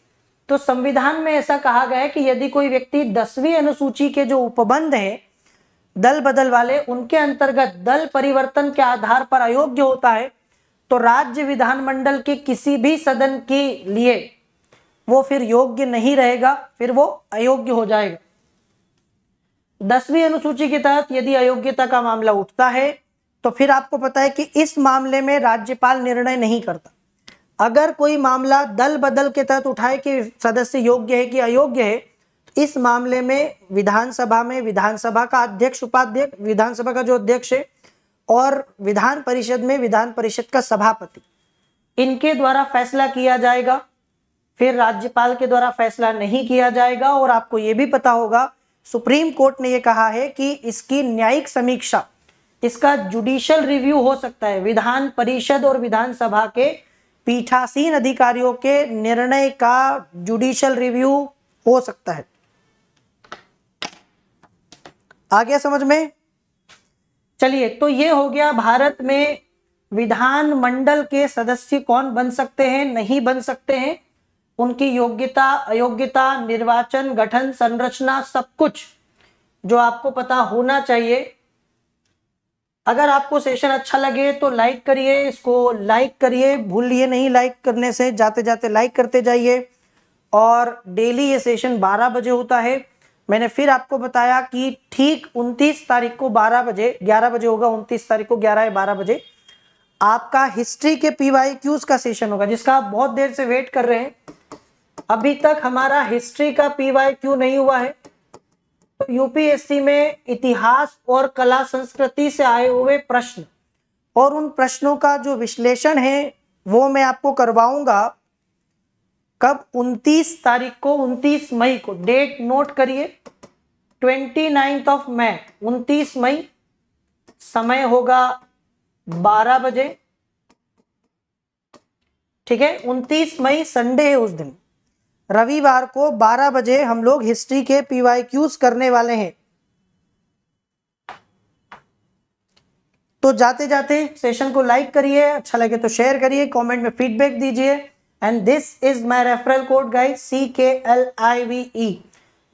तो संविधान में ऐसा कहा गया है कि यदि कोई व्यक्ति 10वीं अनुसूची के जो उपबंध है दल बदल वाले उनके अंतर्गत दल परिवर्तन के आधार पर अयोग्य होता है तो राज्य विधानमंडल के किसी भी सदन के लिए वो फिर योग्य नहीं रहेगा, फिर वो अयोग्य हो जाएगा। 10वीं अनुसूची के तहत यदि अयोग्यता का मामला उठता है तो फिर आपको पता है कि इस मामले में राज्यपाल निर्णय नहीं करता। अगर कोई मामला दल बदल के तहत उठाए कि सदस्य योग्य है कि अयोग्य है, इस मामले में विधानसभा का अध्यक्ष उपाध्यक्ष, विधानसभा का जो अध्यक्ष है, और विधान परिषद में विधान परिषद का सभापति, इनके द्वारा फैसला किया जाएगा, फिर राज्यपाल के द्वारा फैसला नहीं किया जाएगा। और आपको ये भी पता होगा सुप्रीम कोर्ट ने ये कहा है कि इसकी न्यायिक समीक्षा, इसका जुडिशियल रिव्यू हो सकता है विधान परिषद और विधानसभा के पीठासीन अधिकारियों के निर्णय का जुडिशियल रिव्यू हो सकता है। आ गया समझ में? चलिए, तो ये हो गया भारत में विधानमंडल के सदस्य कौन बन सकते हैं, नहीं बन सकते हैं, उनकी योग्यता अयोग्यता, निर्वाचन, गठन, संरचना, सब कुछ जो आपको पता होना चाहिए। अगर आपको सेशन अच्छा लगे तो लाइक करिए, इसको लाइक करिए, भूलिए नहीं लाइक करने से, जाते जाते लाइक करते जाइए। और डेली ये सेशन 12 बजे होता है। मैंने फिर आपको बताया कि ठीक 29 तारीख को 12 बजे, 11 बजे होगा, 29 तारीख को 11 या 12 बजे आपका हिस्ट्री के PYQs का सेशन होगा, जिसका आप बहुत देर से वेट कर रहे हैं। अभी तक हमारा हिस्ट्री का PYQ नहीं हुआ है। यूपीएससी में इतिहास और कला संस्कृति से आए हुए प्रश्न और उन प्रश्नों का जो विश्लेषण है वो मैं आपको करवाऊंगा। कब? 29 तारीख को, 29 मई को। डेट नोट करिए, 29 मई 29 मई। समय होगा 12 बजे, ठीक है। 29 मई संडे है, उस दिन रविवार को 12 बजे हम लोग हिस्ट्री के PYQs करने वाले हैं। तो जाते जाते सेशन को लाइक करिए, अच्छा लगे तो शेयर करिए, कमेंट में फीडबैक दीजिए। And this is my referral code guys, CKLIVE।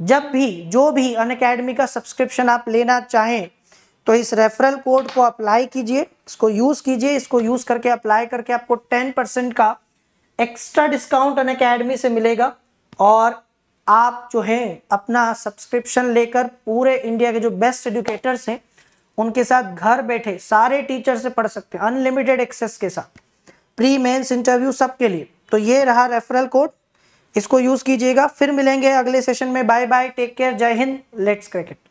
जब भी जो भी अनअकैडमी का सब्सक्रिप्शन आप लेना चाहें तो इस रेफरल कोड को अप्लाई कीजिए, इसको यूज़ कीजिए। इसको यूज़ करके अप्लाई करके आपको 10% का एक्स्ट्रा डिस्काउंट अनअकैडमी से मिलेगा और आप जो है अपना सब्सक्रिप्शन लेकर पूरे इंडिया के जो बेस्ट एजुकेटर्स हैं उनके साथ घर बैठे सारे टीचर से पढ़ सकते हैं, अनलिमिटेड एक्सेस के साथ, प्री मेंस इंटरव्यू सबके लिए। तो ये रहा रेफरल कोड, इसको यूज़ कीजिएगा। फिर मिलेंगे अगले सेशन में। बाय बाय, टेक केयर, जय हिंद, लेट्स क्रिकेट।